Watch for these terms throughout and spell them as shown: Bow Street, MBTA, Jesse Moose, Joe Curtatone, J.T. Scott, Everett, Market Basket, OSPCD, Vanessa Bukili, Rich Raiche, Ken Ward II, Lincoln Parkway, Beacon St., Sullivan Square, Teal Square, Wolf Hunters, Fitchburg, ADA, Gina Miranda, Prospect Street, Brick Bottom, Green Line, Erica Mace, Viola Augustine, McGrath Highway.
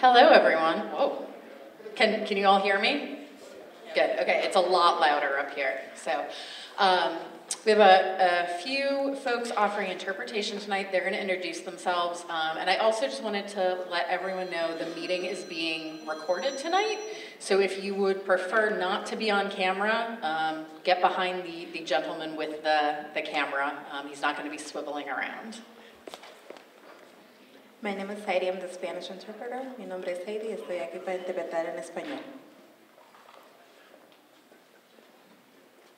Hello, everyone. Whoa. Can you all hear me? Good. Okay, it's a lot louder up here. So we have a few folks offering interpretation tonight. They're going to introduce themselves. And I also just wanted to let everyone know the meeting is being recorded tonight. So if you would prefer not to be on camera, get behind the gentleman with the camera. He's not going to be swiveling around. My name is Heidi, I'm the Spanish interpreter. Mi nombre es Heidi, estoy aquí para interpretar en español.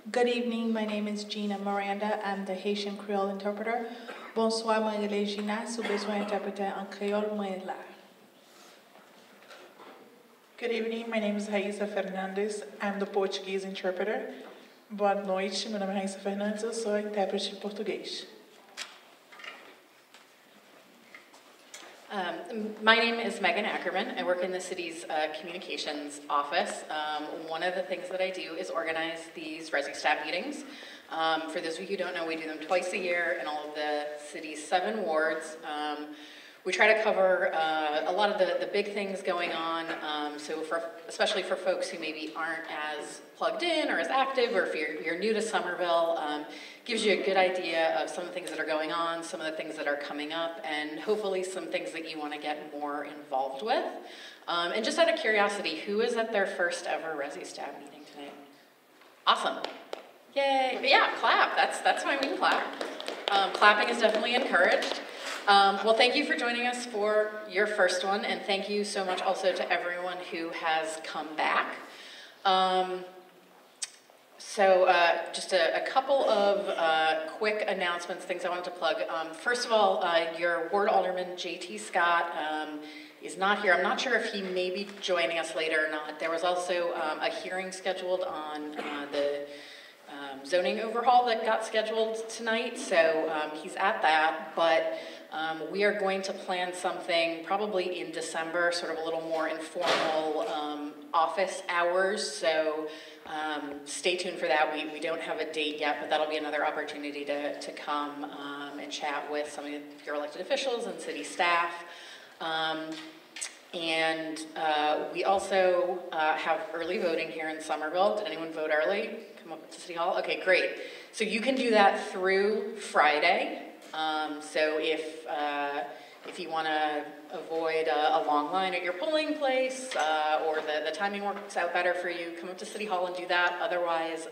Good evening, my name is Gina Miranda, I'm the Haitian Creole interpreter. Bonsoir, moi c'est Gina, si vous avez besoin d'interpréter en Creole, moi là. Good evening, my name is Raíssa Fernandez, I'm the Portuguese interpreter. Boa noite, meu nome é Raíssa Fernandez, eu sou intérprete de português. My name is Megan Ackerman. I work in the city's communications office. One of the things that I do is organize these ResiStat meetings. For those of you who don't know, we do them twice a year in all of the city's 7 wards. We try to cover a lot of the big things going on, so especially for folks who maybe aren't as plugged in or as active, or if you're new to Somerville, gives you a good idea of some of the things that are going on, some of the things that are coming up, and hopefully some things that you want to get more involved with. And just out of curiosity, who is at their first ever ResiStat meeting tonight? Awesome. Yay. But yeah, clap. That's why we clap. Clapping is definitely encouraged. Well, thank you for joining us for your first one, and thank you so much also to everyone who has come back. Just a couple of quick announcements, things I wanted to plug. First of all, your ward alderman, J.T. Scott, is not here. I'm not sure if he may be joining us later or not. There was also a hearing scheduled on the zoning overhaul that got scheduled tonight, so he's at that, but we are going to plan something probably in December, sort of a little more informal office hours, so stay tuned for that. We don't have a date yet, but that'll be another opportunity to come and chat with some of your elected officials and city staff. And we also have early voting here in Somerville. Did anyone vote early? Come up to City Hall? Okay, great. So you can do that through Friday. So if you want to avoid a long line at your polling place or the timing works out better for you, come up to City Hall and do that. Otherwise,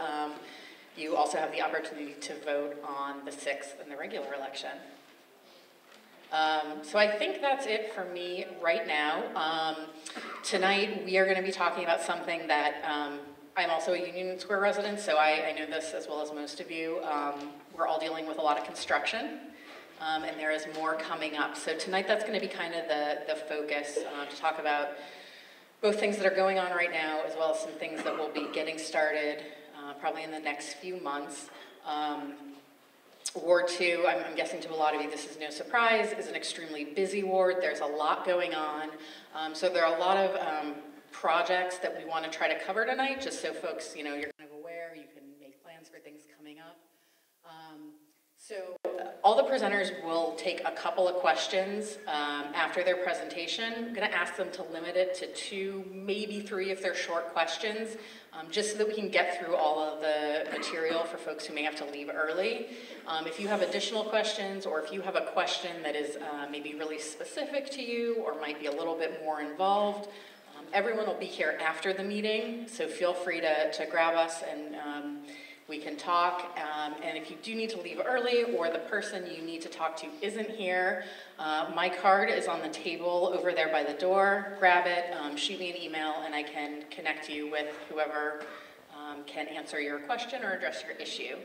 you also have the opportunity to vote on the 6th in the regular election. So I think that's it for me right now. Tonight we are going to be talking about something that I'm also a Union Square resident, so I know this as well as most of you. We're all dealing with a lot of construction, and there is more coming up. So tonight that's going to be kind of the focus to talk about both things that are going on right now as well as some things that will be getting started probably in the next few months. Ward 2, I'm guessing to a lot of you this is no surprise, is an extremely busy ward. There's a lot going on. So there are a lot of projects that we want to try to cover tonight, just so folks, you know, you're kind of aware, you can make plans for things coming up. All the presenters will take a couple of questions after their presentation. I'm going to ask them to limit it to 2, maybe 3 if they're short questions, just so that we can get through all of the material for folks who may have to leave early. If you have additional questions, or if you have a question that is maybe really specific to you or might be a little bit more involved, everyone will be here after the meeting, so feel free to grab us and we can talk, and if you do need to leave early or the person you need to talk to isn't here, my card is on the table over there by the door. Grab it, shoot me an email, and I can connect you with whoever can answer your question or address your issue.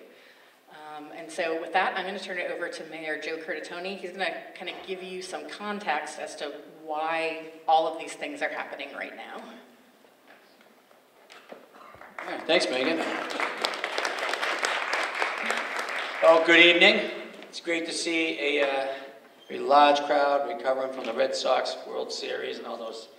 And so with that, I'm going to turn it over to Mayor Joe Curtatone. He's going to kind of give you some context as to why all of these things are happening right now. All right, thanks, Megan. Well, good evening. It's great to see a large crowd recovering from the Red Sox World Series and all those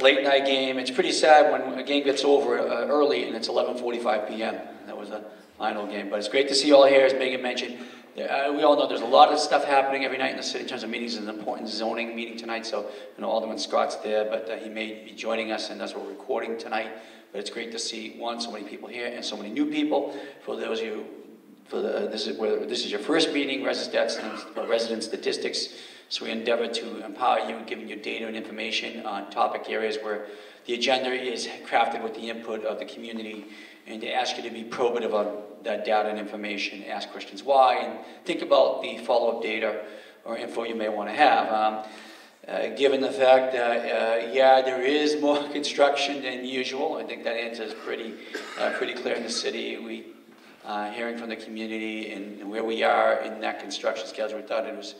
late night games. It's pretty sad when a game gets over early and it's 11:45 p.m. That was a final game. But it's great to see you all here, as Megan mentioned. We all know there's a lot of stuff happening every night in the city in terms of meetings. There's an important zoning meeting tonight, so you know, Alderman Scott's there, but he may be joining us, and that's what we're recording tonight. But it's great to see, one, so many people here and so many new people. For those of you, this is your first meeting, resident statistics, so we endeavor to empower you, giving you data and information on topic areas where the agenda is crafted with the input of the community, and to ask you to be probative on that data and information, ask questions why, and think about the follow-up data or info you may want to have. Given the fact that, yeah, there is more construction than usual, I think that answer is pretty clear in the city. We hearing from the community and where we are in that construction schedule, we thought it was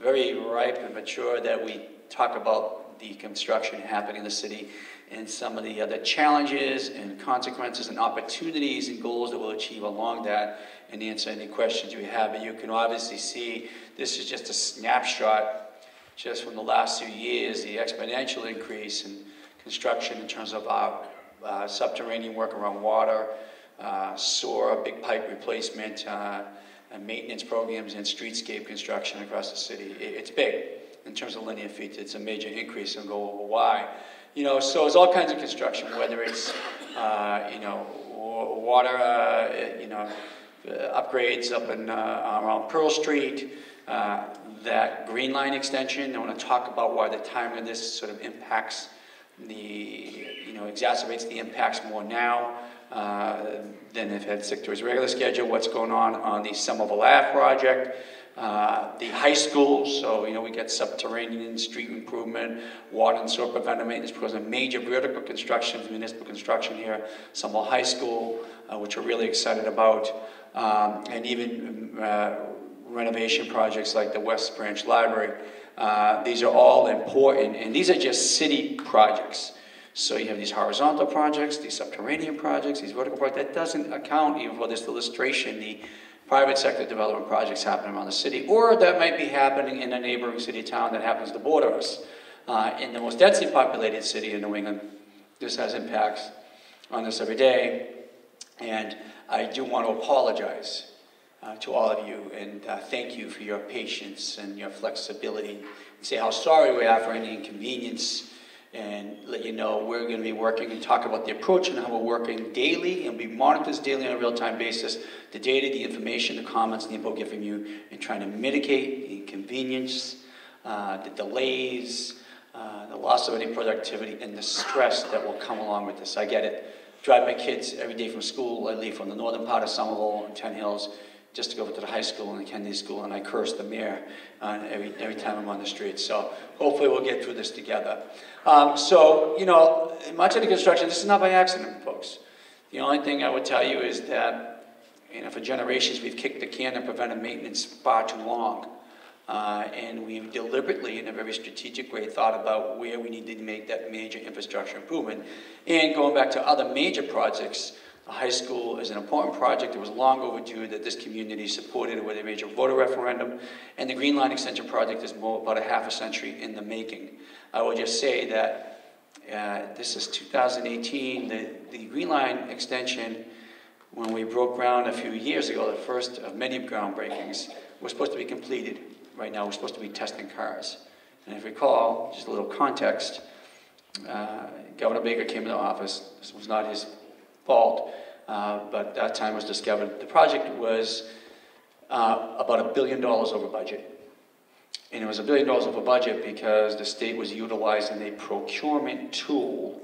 very ripe and mature that we talk about the construction happening in the city and some of the other challenges and consequences and opportunities and goals that we'll achieve along that, and answer any questions you have. But you can obviously see this is just a snapshot just from the last few years, the exponential increase in construction in terms of our subterranean work around water, sewer, big pipe replacement, and maintenance programs, and streetscape construction across the city. It's big in terms of linear feet. It's a major increase, and go over why. You know, so it's all kinds of construction, whether it's, you know, water, you know, upgrades up in, around Pearl Street, that Green Line extension. I want to talk about why the timing of this sort of impacts the, you know, exacerbates the impacts more now than if it had stick to its regular schedule. What's going on the Somerville Ave project. The high school, so you know we get subterranean street improvement, water and sewer preventive maintenance because of major vertical construction, municipal construction here, Somerville High School, which we're really excited about, and even renovation projects like the West Branch Library. These are all important, and these are just city projects. So you have these horizontal projects, these subterranean projects, these vertical projects. That doesn't account even for this illustration, the private sector development projects happening around the city, or that might be happening in a neighboring city town that happens to border us. In the most densely populated city in New England, this has impacts on this every day. And I do want to apologize to all of you and thank you for your patience and your flexibility. Say how sorry we are for any inconvenience and let you know we're going to be working and talk about the approach and how we're working daily, and we monitor this daily on a real-time basis, the data, the information, the comments, the input given you, and trying to mitigate the inconvenience, the delays, the loss of any productivity, and the stress that will come along with this. I get it. Drive my kids every day from school. I leave from the northern part of Somerville and Ten Hills just to go over to the high school and the Kennedy School, and I curse the mayor every time I'm on the street. So hopefully we'll get through this together. So, you know, much of the construction, this is not by accident, folks. The only thing I would tell you is that, you know, for generations we've kicked the can on preventive maintenance far too long. And we've deliberately, in a very strategic way, thought about where we needed to make that major infrastructure improvement. And going back to other major projects, the high school is an important project. It was long overdue that this community supported with a major voter referendum. And the Green Line extension project is more, about a half a century in the making. I will just say that this is 2018. The Green Line extension, when we broke ground a few years ago, the first of many groundbreakings, was supposed to be completed. Right now, we're supposed to be testing cars. And if you recall, just a little context, Governor Baker came into office. This was not his fault, but that time was discovered. The project was about $1 billion over budget. And it was $1 billion over budget because the state was utilizing a procurement tool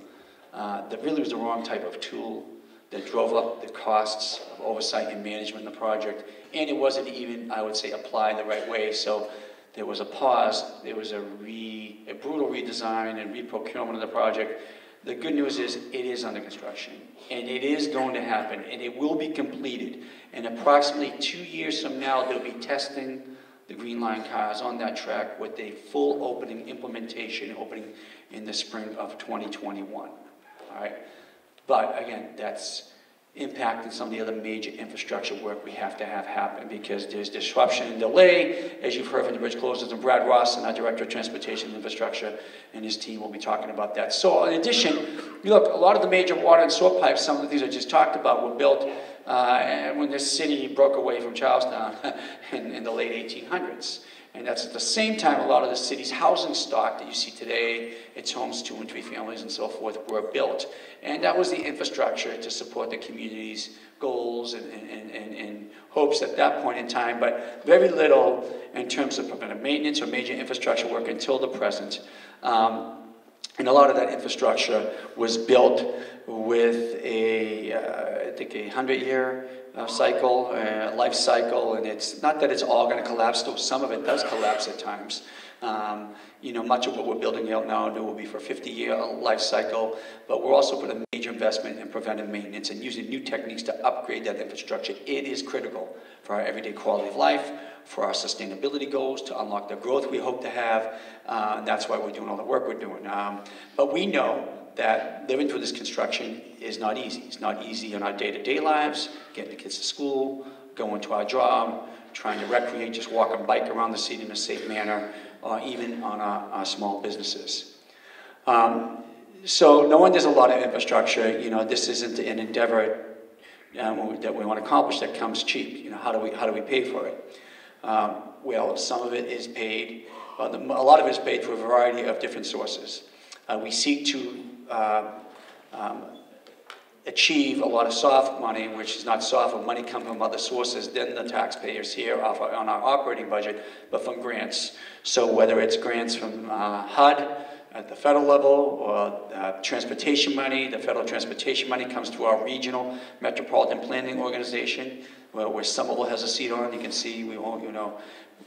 that really was the wrong type of tool that drove up the costs of oversight and management of the project. And it wasn't even, I would say, applied the right way. So there was a pause, there was a brutal redesign and reprocurement of the project. The good news is it is under construction, and it is going to happen, and it will be completed. And approximately 2 years from now, they'll be testing the Green Line cars on that track with a full opening implementation, opening in the spring of 2021, all right? But again, that's impacting some of the other major infrastructure work we have to have happen, because there's disruption and delay, as you've heard from the bridge closures, and Brad Ross, and our Director of Transportation Infrastructure, and his team will be talking about that. So in addition, look, a lot of the major water and sewer pipes, some of the things I just talked about, were built when this city broke away from Charlestown in the late 1800s. And that's at the same time a lot of the city's housing stock that you see today, its homes, 2 and 3 families and so forth, were built. And that was the infrastructure to support the community's goals and hopes at that point in time, but very little in terms of preventive maintenance or major infrastructure work until the present. And a lot of that infrastructure was built with a, I think, a 100-year cycle, life cycle, and it's not that it's all going to collapse, though some of it does collapse at times. You know, much of what we're building out now will be for a 50-year life cycle, but we're also putting a major investment in preventive maintenance and using new techniques to upgrade that infrastructure. It is critical for our everyday quality of life, for our sustainability goals, to unlock the growth we hope to have, and that's why we're doing all the work we're doing. But we know that living through this construction is not easy. It's not easy in our day-to-day lives, getting the kids to school, going to our job, trying to recreate, just walk and bike around the city in a safe manner, or even on our small businesses. So knowing there's a lot of infrastructure, you know, this isn't an endeavor that we want to accomplish that comes cheap. You know, how do we pay for it? Well, some of it is paid, a lot of it is paid through a variety of different sources. We seek to achieve a lot of soft money, which is not soft, but money comes from other sources than the taxpayers here off on our operating budget, but from grants. So whether it's grants from HUD at the federal level, or transportation money, the federal transportation money comes through our regional metropolitan planning organization, where Somerville has a seat on. You can see we all, you know,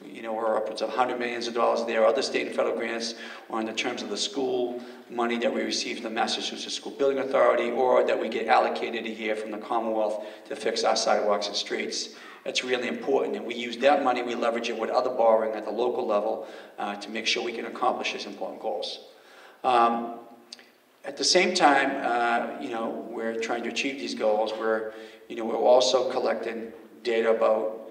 we're upwards of $100 million there. Other state and federal grants are in the terms of the school money that we receive from the Massachusetts School Building Authority, or that we get allocated a year from the Commonwealth to fix our sidewalks and streets. That's really important, and we use that money, we leverage it with other borrowing at the local level to make sure we can accomplish these important goals. At the same time, you know, we're trying to achieve these goals. We're also collecting data about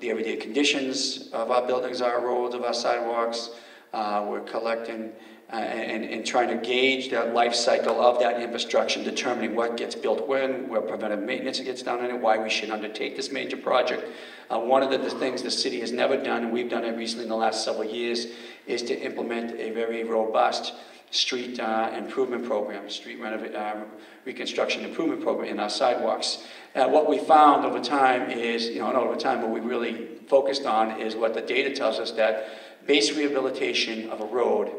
the everyday conditions of our buildings, our roads, of our sidewalks. We're collecting and trying to gauge that life cycle of that infrastructure, determining what gets built when, where preventive maintenance gets done in it, why we should undertake this major project. One of the things the city has never done, and we've done it recently in the last several years, is to implement a very robust street improvement program, street reconstruction improvement program in our sidewalks. What we found over time is, what we really focused on is what the data tells us, that base rehabilitation of a road,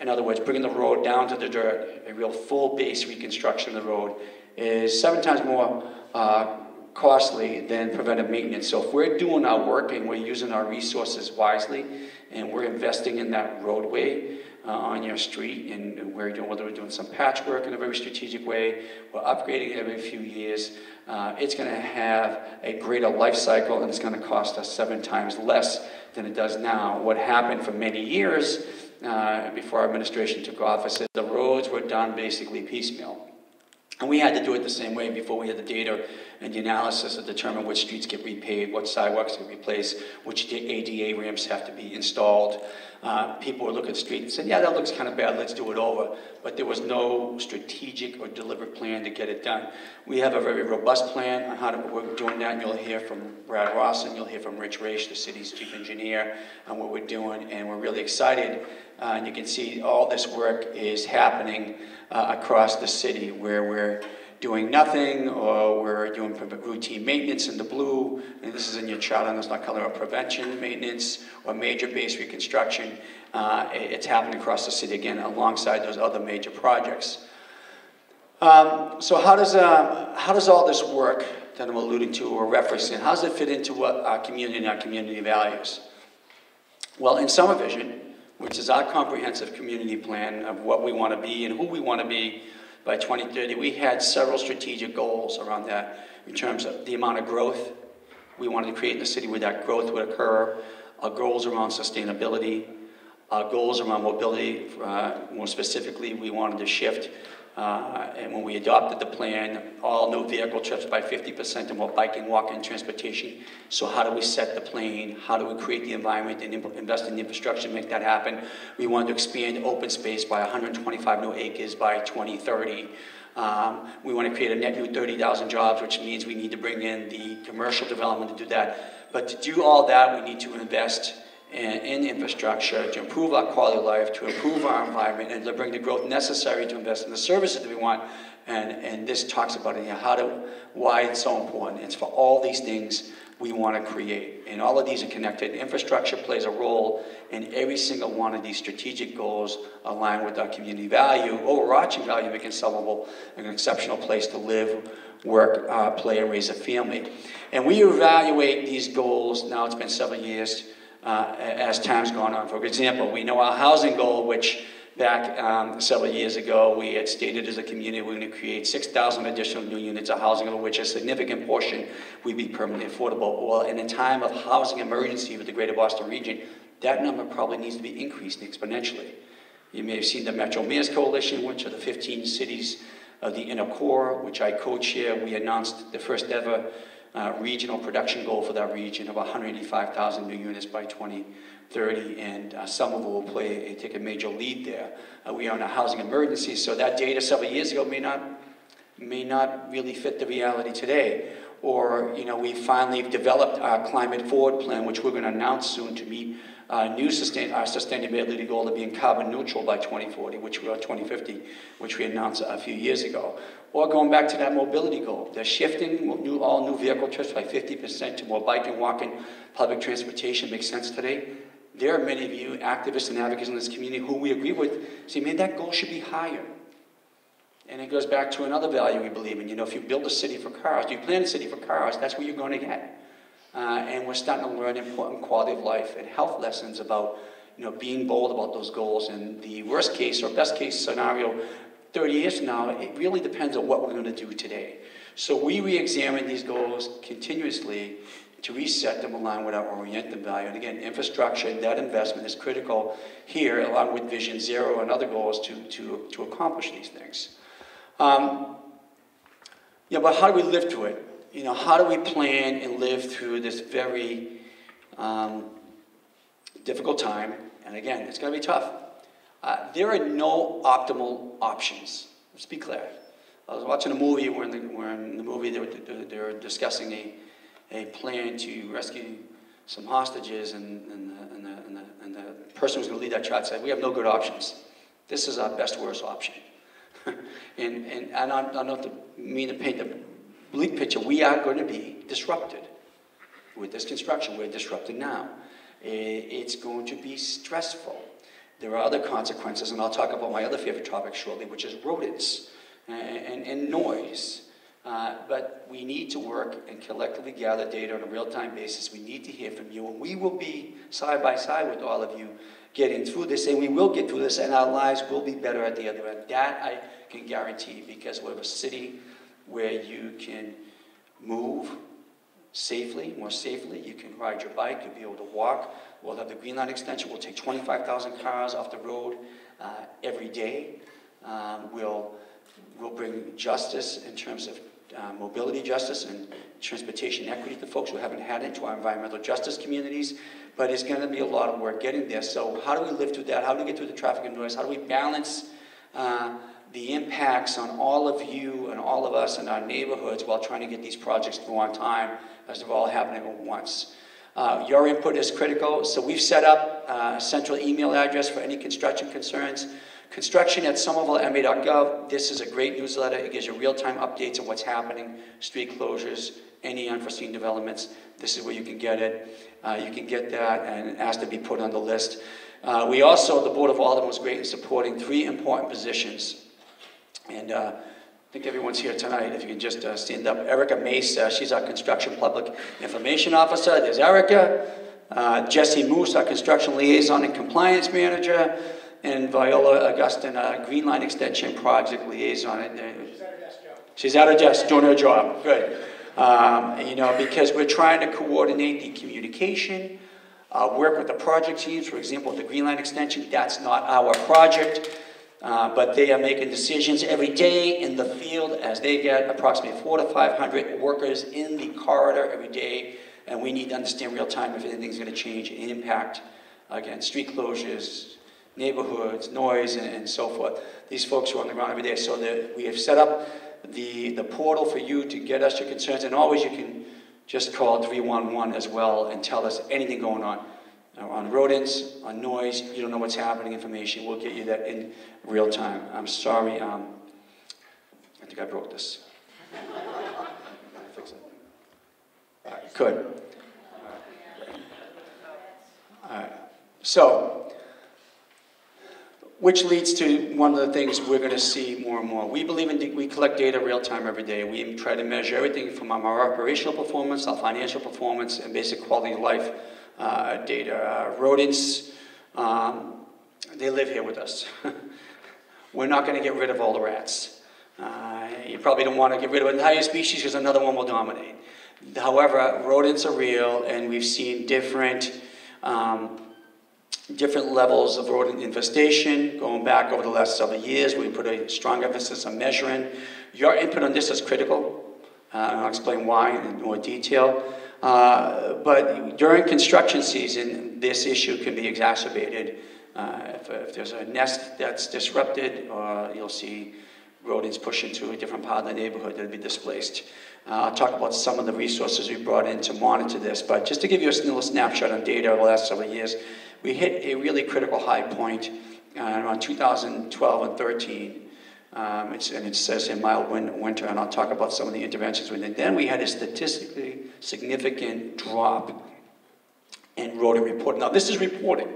in other words, bringing the road down to the dirt, a real full base reconstruction of the road, is 7 times more costly than preventive maintenance. So if we're doing our work and we're using our resources wisely, and we're investing in that roadway, on your street, and whether we're doing some patchwork in a very strategic way, we're upgrading it every few years, it's going to have a greater life cycle, and it's going to cost us 7 times less than it does now. What happened for many years before our administration took office is the roads were done basically piecemeal. And we had to do it the same way before we had the data and the analysis to determine which streets get repaved, what sidewalks get replaced, which ADA ramps have to be installed. People would look at the street and say, yeah, that looks kind of bad, let's do it over. But there was no strategic or deliberate plan to get it done. We have a very robust plan on how to work doing that, and you'll hear from Brad Ross, and you'll hear from Rich Raiche, the city's chief engineer, on what we're doing, and we're really excited. And you can see all this work is happening across the city, where we're doing nothing, or we're doing routine maintenance in the blue, and this is in your chart on this, not color, or prevention maintenance, or major base reconstruction. It's happening across the city, again, alongside those other major projects. So how does all this work that I'm alluding to or referencing, how does it fit into what our community and our community values? Well, in Summer Vision, which is our comprehensive community plan of what we want to be and who we want to be by 2030. We had several strategic goals around that in terms of the amount of growth we wanted to create in the city, where that growth would occur, our goals around sustainability, our goals around mobility. More specifically, we wanted to shift And when we adopted the plan, all new vehicle trips by 50% and more biking, walking, and transportation. So how do we set the plane? How do we create the environment and invest in the infrastructure to make that happen? We wanted to expand open space by 125 new acres by 2030. We want to create a net new 30,000 jobs, which means we need to bring in the commercial development to do that. But to do all that, we need to invest in infrastructure to improve our quality of life, to improve our environment, and to bring the growth necessary to invest in the services that we want. And this talks about it, you know, why it's so important. It's for all these things we want to create. And all of these are connected. Infrastructure plays a role in every single one of these strategic goals aligned with our community value, overarching value, making Somerville an exceptional place to live, work, play, and raise a family. And we evaluate these goals, now it's been 7 years, as time's gone on. For example, we know our housing goal, which back several years ago, we had stated as a community we're going to create 6,000 additional new units of housing, of which a significant portion would be permanently affordable. Well, in a time of housing emergency with the greater Boston region, that number probably needs to be increased exponentially. You may have seen the Metro Mayor's Coalition, which are the 15 cities of the inner core, which I co-chair. We announced the first ever regional production goal for that region of 185,000 new units by 2030, and Somerville will take a major lead there. We are in a housing emergency, so that data several years ago may not really fit the reality today. Or, you know, we finally developed our climate forward plan, which we're going to announce soon to meet our sustainability goal of being carbon neutral by 2040, which we are 2050, which we announced a few years ago. Or going back to that mobility goal, they're shifting all new vehicle trips by 50% to more biking, walking, public transportation makes sense today. There are many of you activists and advocates in this community who we agree with, say, man, that goal should be higher. And it goes back to another value we believe in. You know, if you build a city for cars, you plan a city for cars, that's what you're going to get. And we're starting to learn important quality of life and health lessons about, you know, being bold about those goals. And the worst case or best case scenario 30 years from now, it really depends on what we're going to do today. So we re-examine these goals continuously to reset them, align with our oriented value. And again, infrastructure and that investment is critical here, along with Vision Zero and other goals to accomplish these things. Yeah, but how do we live to it? You know, how do we plan and live through this very difficult time? And again, it's going to be tough. There are no optimal options. Let's be clear. I was watching a movie where in the movie they were discussing a plan to rescue some hostages, and the person who's going to lead that charge said, "We have no good options. This is our best worst option." And I don't mean to paint the bleak picture. We are going to be disrupted with this construction. We're disrupted now. It's going to be stressful. There are other consequences, and I'll talk about my other favorite topic shortly, which is rodents and noise. But we need to work and collectively gather data on a real-time basis. We need to hear from you, and we will be side by side with all of you getting through this, and we will get through this, and our lives will be better at the other end. That I can guarantee, because we have a city where you can move safely, more safely. You can ride your bike, you'll be able to walk. We'll have the Green Line extension. We'll take 25,000 cars off the road every day. We'll bring justice in terms of mobility justice and transportation equity to folks who haven't had it, to our environmental justice communities. But it's going to be a lot of work getting there. So how do we live through that? How do we get through the traffic and noise? How do we balance the impacts on all of you and all of us in our neighborhoods while trying to get these projects through on time as they're all happening at once? Your input is critical. So we've set up a central email address for any construction concerns. construction@somerville.ma.gov. This is a great newsletter. It gives you real-time updates on what's happening, street closures, any unforeseen developments. This is where you can get it. You can get that and ask to be put on the list. We also, the Board of Aldermen was great in supporting 3 important positions. And I think everyone's here tonight, if you can just stand up. Erica Mace, she's our Construction Public Information Officer. There's Erica. Jesse Moose, our Construction Liaison and Compliance Manager. And Viola Augustine, Green Line Extension Project Liaison. She's at her desk, Joe. She's at her desk, doing her job. Good. You know, because we're trying to coordinate the communication, work with the project teams. For example, the Green Line Extension, that's not our project. But they are making decisions every day in the field as they get approximately 400 to 500 workers in the corridor every day, and we need to understand real time if anything's going to change and impact, again, street closures, neighborhoods, noise, and so forth. These folks are on the ground every day, so we have set up the portal for you to get us your concerns, and always you can just call 311 as well and tell us anything going on rodents, on noise, you don't know what's happening information, we'll get you that in real time. I'm sorry, I think I broke this. Fix it. All right, good. All right, so, which leads to one of the things we're gonna see more and more. We believe in, we collect data real time every day. We try to measure everything from our operational performance, our financial performance, and basic quality of life data. Rodents, they live here with us. We're not gonna get rid of all the rats. You probably don't wanna get rid of an entire species because another one will dominate. However, rodents are real, and we've seen different levels of rodent infestation going back over the last several years. We put a strong emphasis on measuring. Your input on this is critical, and I'll explain why in more detail. But during construction season, this issue can be exacerbated. If there's a nest that's disrupted, you'll see rodents push into a different part of the neighborhood that'll be displaced. I'll talk about some of the resources we brought in to monitor this, but just to give you a little snapshot on data over the last several years, we hit a really critical high point around 2012 and 13. And it says in mild winter, and I'll talk about some of the interventions we did. Then we had a statistically significant drop in rodent reporting. Now this is reporting.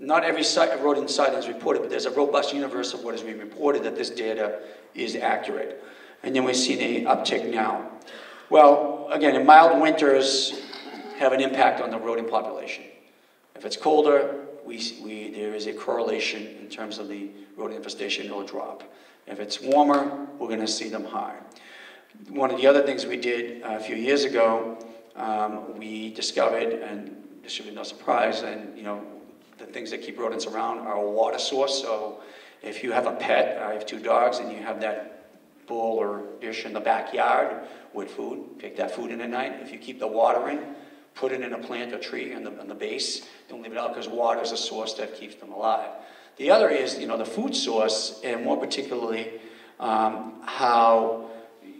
Not every rodent sighting is reported, but there's a robust universe of what is being reported that this data is accurate. And then we've seen an uptick now. Well, again, mild winters have an impact on the rodent population. If it's colder, there is a correlation in terms of the rodent infestation, it'll drop. If it's warmer, we're gonna see them high. One of the other things we did a few years ago, we discovered, and this should be no surprise, and you know, the things that keep rodents around are a water source. So if you have a pet, I have 2 dogs, and you have that bowl or dish in the backyard with food, take that food in at night. If you keep the water in, put it in a plant or tree on the base. Don't leave it out because water is a source that keeps them alive. The other is, you know, the food source, and more particularly how,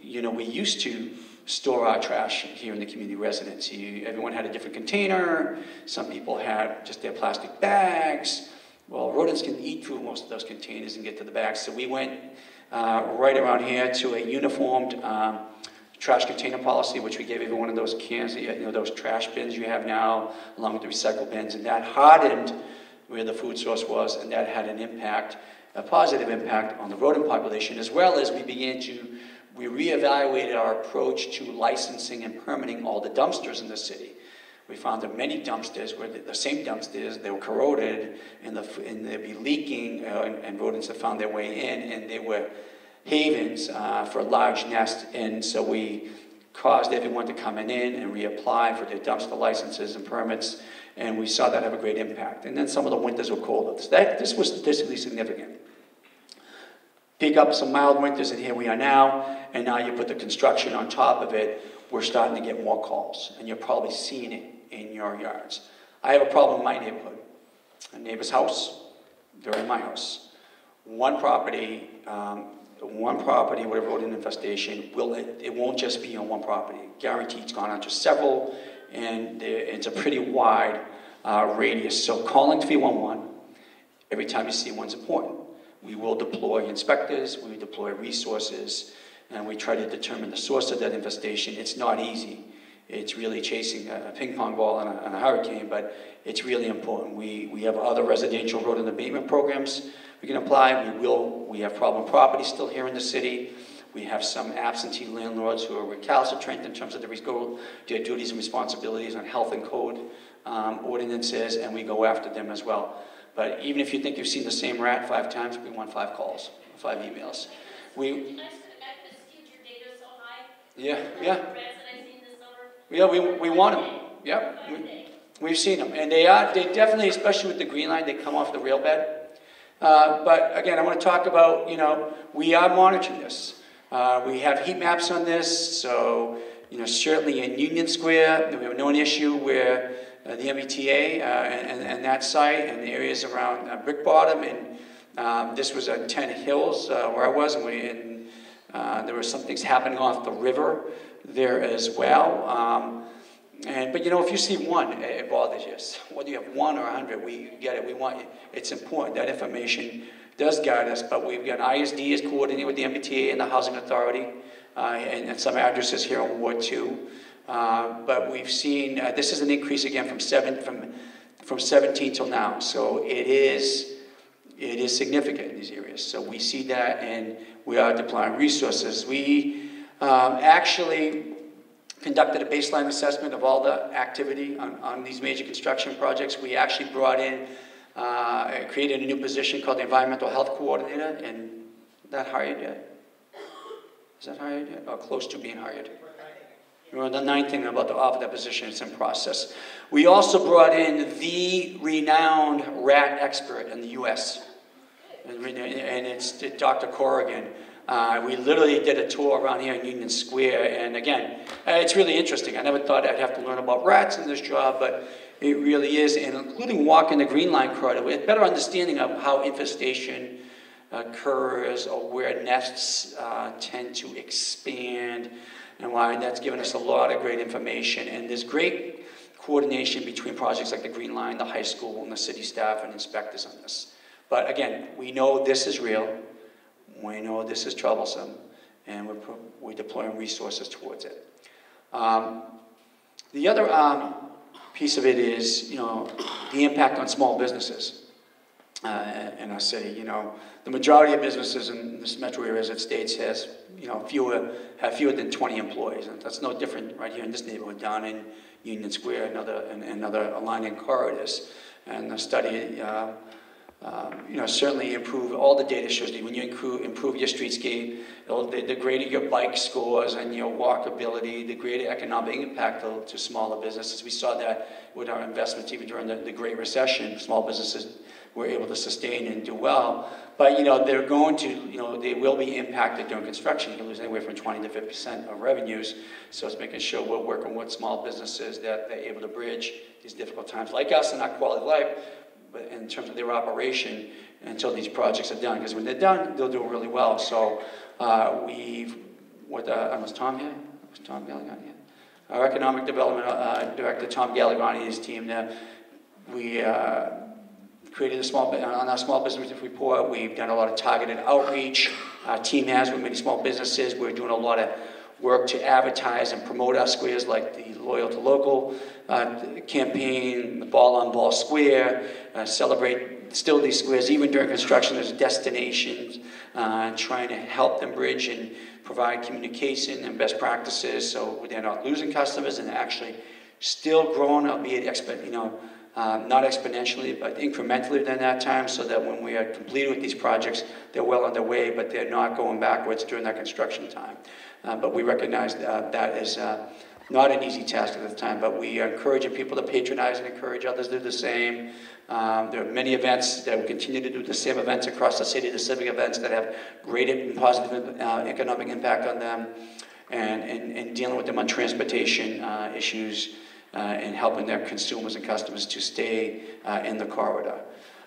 you know, we used to store our trash here in the community residence. Everyone had a different container. Some people had just their plastic bags. Well, rodents can eat through most of those containers and get to the bags. So we went right around here to a uniformed trash container policy, which we gave every one of those cans, you know, those trash bins you have now, along with the recycle bins, and that hardened where the food source was, and that had an impact, a positive impact on the rodent population, as well as we reevaluated our approach to licensing and permitting all the dumpsters in the city. We found that many dumpsters were the same dumpsters, they were corroded, and they'd be leaking, and rodents had found their way in, and they were havens for large nests, and so we caused everyone to come in and reapply for their dumpster licenses and permits, and we saw that have a great impact. And then some of the winters were colder. This was statistically significant. Pick up some mild winters, and here we are now, and now you put the construction on top of it, we're starting to get more calls, and you're probably seeing it in your yards. I have a problem in my neighborhood. A neighbor's house, they're in my house. One property with a rodent infestation, it won't just be on one property. Guaranteed it's gone out to several, and it's a pretty wide radius. So calling 311 every time you see one's important. We will deploy inspectors, we deploy resources, and we try to determine the source of that infestation. It's not easy. It's really chasing a ping pong ball and a hurricane, but it's really important. We have other residential rodent abatement programs we can apply. We have problem property still here in the city. We have some absentee landlords who are recalcitrant in terms of their duties and responsibilities on health and code ordinances, and we go after them as well. But even if you think you've seen the same rat 5 times, we want 5 calls, 5 emails. Yeah. Yeah, we want them. Yep, we've seen them, and they definitely, especially with the Green Line, they come off the rail bed. But again, I want to talk about, we are monitoring this. We have heat maps on this, so certainly in Union Square, we have no issue where the MBTA and that site and the areas around Brick Bottom, and this was at Ten Hills where I was, and there were some things happening off the river there as well. But if you see one, it bothers us. Whether you have one or 100, we get it. We want you. It's important. That information does guide us. But we've got ISD is coordinating with the MBTA and the Housing Authority, and some addresses here on Ward 2. But we've seen this is an increase again from 17 till now. So it is significant in these areas. So we see that, and we are deploying resources. We actually conducted a baseline assessment of all the activity on these major construction projects. We actually brought in, created a new position called the Environmental Health Coordinator, and not hired yet. Is that hired yet? Or close to being hired? We're on the ninth thing about to offer that position. It's in process. We also brought in the renowned rat expert in the US, and it's Dr. Corrigan. We literally did a tour around here in Union Square, and again, it's really interesting. I never thought I'd have to learn about rats in this job, but it really is, and including walking the Green Line corridor with a better understanding of how infestation occurs or where nests tend to expand and why, and that's given us a lot of great information. And there's great coordination between projects like the Green Line, the high school, and the city staff and inspectors on this. But again, we know this is real. We know this is troublesome, and we're deploying resources towards it. The other piece of it is, the impact on small businesses in our city. The majority of businesses in this metro area, as it states, has fewer than 20 employees, and that's no different right here in this neighborhood, down in Union Square and other aligning corridors. And the study. Certainly improve, all the data shows that when you improve your streetscape, the greater your bike scores and your walkability, the greater economic impact to smaller businesses. We saw that with our investments even during the Great Recession. Small businesses were able to sustain and do well. But they're going to, they will be impacted during construction. You can lose anywhere from 20 to 50% of revenues. So it's making sure we're working with small businesses that they're able to bridge these difficult times like us and our quality of life. But in terms of their operation until these projects are done. Because when they're done, they'll do really well. So was Tom here? Was Tom Galligan here? Our economic development director, Tom Galligan, and his team there, we created on our small business report. We've done a lot of targeted outreach. Our team has with many small businesses. We're doing a lot of work to advertise and promote our squares, like the Loyal to Local campaign, the Ball on Ball Square, celebrate still these squares, even during construction as destinations, trying to help them bridge and provide communication and best practices so they're not losing customers and actually still growing, albeit not exponentially, but incrementally than that time, so that when we are completed with these projects, they're well underway, but they're not going backwards during that construction time. But we recognize that is not an easy task at the time, but we are encouraging people to patronize and encourage others to do the same. There are many events that we continue to do the same events across the city, the civic events that have great and positive economic impact on them, and dealing with them on transportation issues, and helping their consumers and customers to stay in the corridor.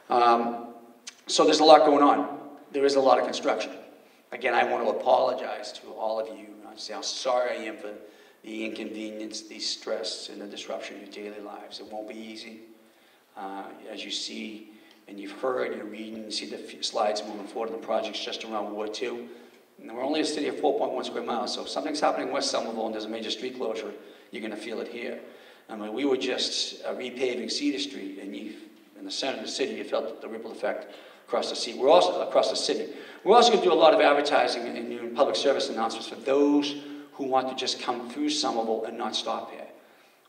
So there's a lot going on. There is a lot of construction. Again, I want to apologize to all of you. I say how sorry I am for the inconvenience, the stress, and the disruption in your daily lives. It won't be easy. As you see, and you've heard, you're reading, you see the slides moving forward, the projects just around Ward 2. And we're only a city of 4.1 square miles, so if something's happening in West Somerville and there's a major street closure, you're gonna feel it here. I mean, we were just repaving Cedar Street, and in the center of the city, you felt the ripple effect across the city. We're also gonna do a lot of advertising and public service announcements for those who want to just come through Somerville and not stop here.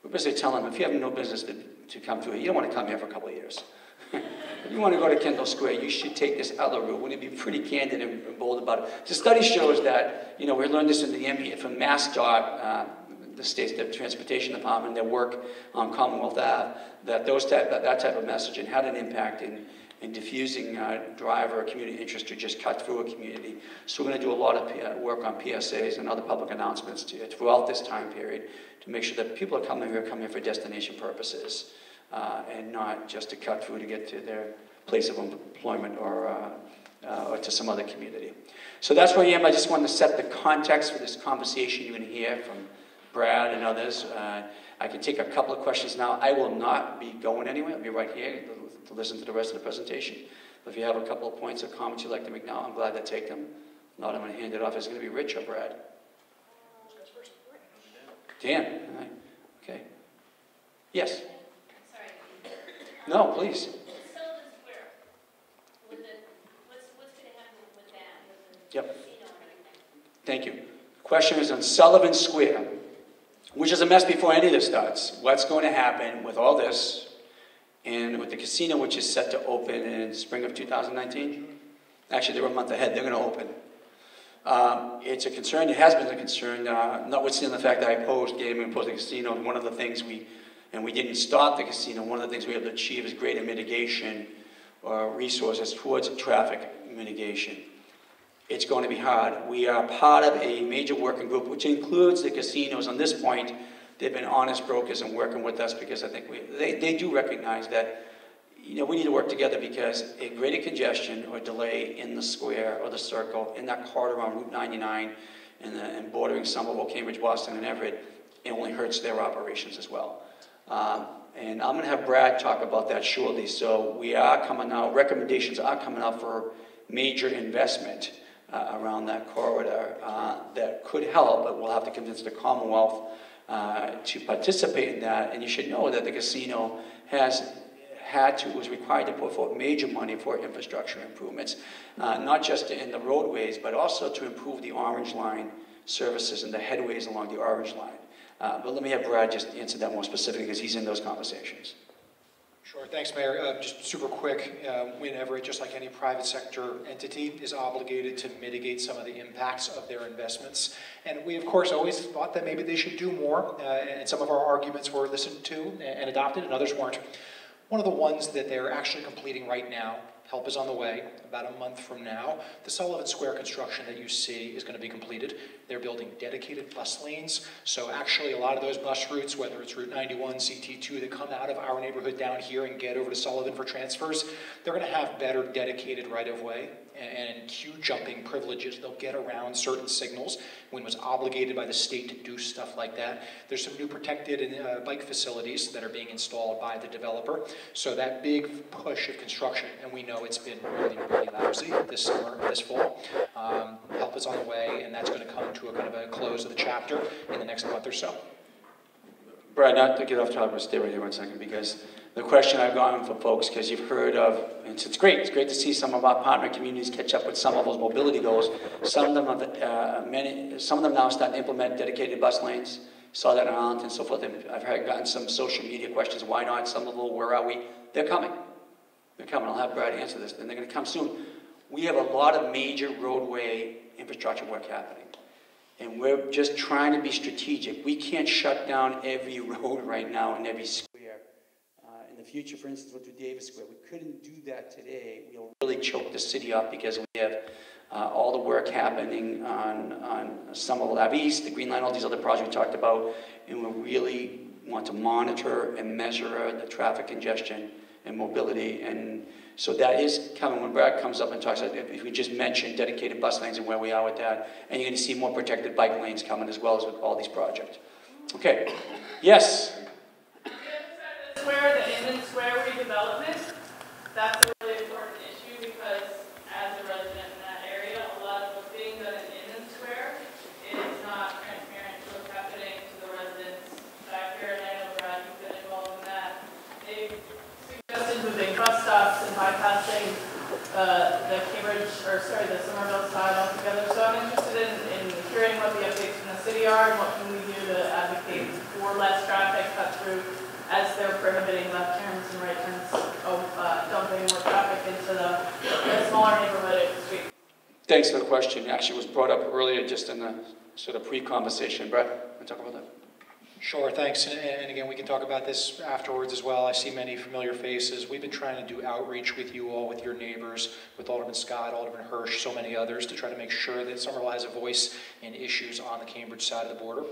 We're basically telling them, if you have no business to come through here, you don't want to come here for a couple of years. If you want to go to Kendall Square, you should take this other route. We're going to be pretty candid and bold about it. The study shows that, we learned this in the MBTA from MassDOT, the state's transportation department, their work on Commonwealth Ave, that that type of messaging had an impact in and diffusing driver or community interest to just cut through a community. So we're going to do a lot of work on PSAs and other public announcements throughout this time period to make sure that people are coming here for destination purposes and not just to cut through to get to their place of employment or to some other community. So that's where I am. I just wanted to set the context for this conversation you're going to hear from Brad and others. I can take a couple of questions now. I will not be going anywhere. I'll be right here to listen to the rest of the presentation. But if you have a couple of points or comments you'd like to make now, I'm glad to take them. If not, I'm going to hand it off. It's going to be Rich or Brad? Dan. All right. Okay. Yes. Sorry. No, please. Sullivan Square. What's going to happen with that? Yep. Thank you. Question is on Sullivan Square, which is a mess before any of this starts. What's going to happen with all this and with the casino, which is set to open in spring of 2019? Actually, they're a month ahead. They're going to open. It's a concern. It has been a concern, notwithstanding the fact that I opposed gaming, opposed the casino. One of the things we didn't stop the casino, one of the things we have to achieve is greater mitigation or resources towards traffic mitigation. It's going to be hard. We are part of a major working group, which includes the casinos. On this point, they've been honest brokers and working with us because I think they do recognize that we need to work together because a greater congestion or delay in the square or the circle, in that corridor on Route 99 and bordering Somerville, Cambridge, Boston, and Everett, it only hurts their operations as well. And I'm going to have Brad talk about that shortly. So we are coming out, recommendations are coming out for major investment around that corridor that could help, but we'll have to convince the Commonwealth to participate in that. And you should know that the casino was required to put forth major money for infrastructure improvements, not just in the roadways, but also to improve the Orange Line services and the headways along the Orange Line. But let me have Brad just answer that more specifically because he's in those conversations. Sure, thanks, Mayor. Just super quick, Wynn Everett, just like any private sector entity, is obligated to mitigate some of the impacts of their investments. And we, of course, always thought that maybe they should do more, and some of our arguments were listened to and adopted, and others weren't. One of the ones that they're actually completing right now, help is on the way, about a month from now, the Sullivan Square construction that you see is going to be completed. They're building dedicated bus lanes, so actually a lot of those bus routes, whether it's Route 91, CT2, that come out of our neighborhood down here and get over to Sullivan for transfers, they're going to have better dedicated right-of-way and queue jumping privileges. They'll get around certain signals. Wynn was obligated by the state to do stuff like that. There's some new protected and, bike facilities that are being installed by the developer. So that big push of construction, and we know it's been really, really lousy this summer, this fall. Help is on the way, and that's going to come to a kind of a close of the chapter in the next month or so. Brad, not to get off topic, but stay right there one second, because the question I've gotten from folks, because you've heard of, and it's great to see some of our partner communities catch up with some of those mobility goals. Some of them, some of them now start to implement dedicated bus lanes. Saw that in Ireland and so forth. And I've gotten some social media questions. Why not? Some of them, where are we? They're coming. They're coming. I'll have Brad answer this, and they're going to come soon. We have a lot of major roadway infrastructure work happening. And we're just trying to be strategic. We can't shut down every road right now and every square. In the future, for instance, we'll do Davis Square. We couldn't do that today. We'll really choke the city up because we have all the work happening on Somerville Ave East, the Green Line, all these other projects we talked about. And we really want to monitor and measure the traffic congestion and mobility. And so that is coming. When Brad comes up and talks, if we just mentioned dedicated bus lanes and where we are with that, and you're going to see more protected bike lanes coming as well as with all these projects. Okay. Yes? The other side of the square, the Inman Square redevelopment, that's a really important issue because as a resident in that area, a lot of the things on Inman Square is not transparent to what's happening to the residents back here, and I know Brad has been involved in that. They've suggested moving bus stops and bypassing the Somerville side altogether. So I'm interested in hearing what the updates from the city are and what can we do to advocate for less traffic cut through as they're prohibiting left turns and right turns, dumping more traffic into the smaller neighborhood street. Thanks for the question. Actually, it was brought up earlier just in the sort of pre-conversation. Brad, want to talk about that? Sure, thanks. And again, we can talk about this afterwards as well. I see many familiar faces. We've been trying to do outreach with you all, with your neighbors, with Alderman Scott, Alderman Hirsch, so many others, to try to make sure that Somerville has a voice in issues on the Cambridge side of the border.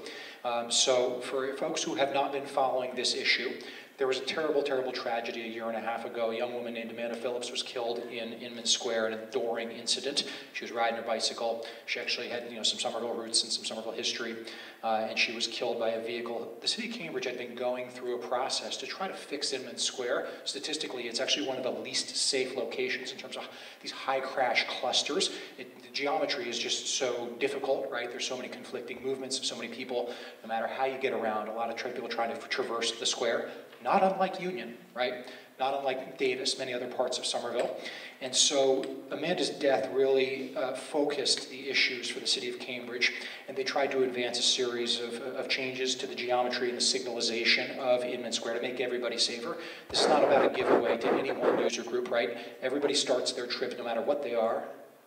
So for folks who have not been following this issue, there was a terrible, terrible tragedy a year and a half ago. A young woman named Amanda Phillips was killed in Inman Square in a Doring incident. She was riding her bicycle. She actually had, you know, some Somerville roots and some Somerville history, and she was killed by a vehicle. The city of Cambridge had been going through a process to try to fix Inman Square. Statistically, it's actually one of the least safe locations in terms of these high crash clusters. The geometry is just so difficult, right? There's so many conflicting movements, so many people. No matter how you get around, a lot of people trying to traverse the square. Not unlike Union, right? Not unlike Davis, many other parts of Somerville. And so Amanda's death really focused the issues for the city of Cambridge, and they tried to advance a series of changes to the geometry and the signalization of Inman Square to make everybody safer. This is not about a giveaway to any one user group, right? Everybody starts their trip, no matter what they are,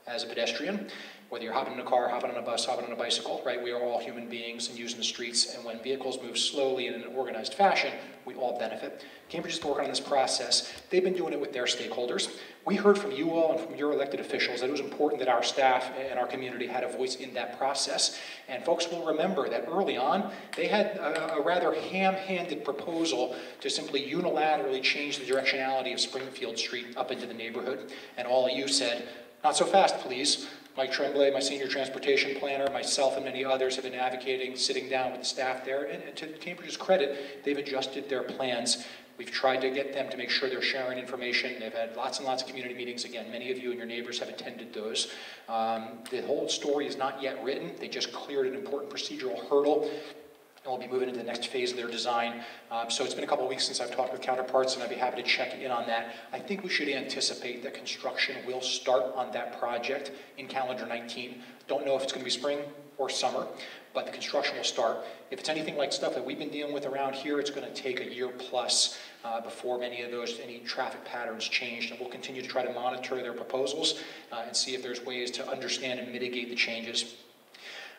as a pedestrian, whether you're hopping in a car, hopping on a bus, hopping on a bicycle, right? We are all human beings and using the streets, and when vehicles move slowly in an organized fashion, we all benefit. Cambridge is working on this process. They've been doing it with their stakeholders. We heard from you all and from your elected officials that it was important that our staff and our community had a voice in that process, and folks will remember that early on, they had a rather ham-handed proposal to simply unilaterally change the directionality of Springfield Street up into the neighborhood, and all of you said, "Not so fast, please." Mike Tremblay, my senior transportation planner, myself and many others have been advocating, sitting down with the staff there, and to Cambridge's credit, they've adjusted their plans. We've tried to get them to make sure they're sharing information. They've had lots and lots of community meetings. Again, many of you and your neighbors have attended those. The whole story is not yet written. They just cleared an important procedural hurdle, and we'll be moving into the next phase of their design. So it's been a couple weeks since I've talked with counterparts, and I'd be happy to check in on that. I think we should anticipate that construction will start on that project in calendar 19. Don't know if it's going to be spring or summer, but the construction will start. If it's anything like stuff that we've been dealing with around here, it's going to take a year plus before many of those, any traffic patterns change. And we'll continue to try to monitor their proposals and see if there's ways to understand and mitigate the changes.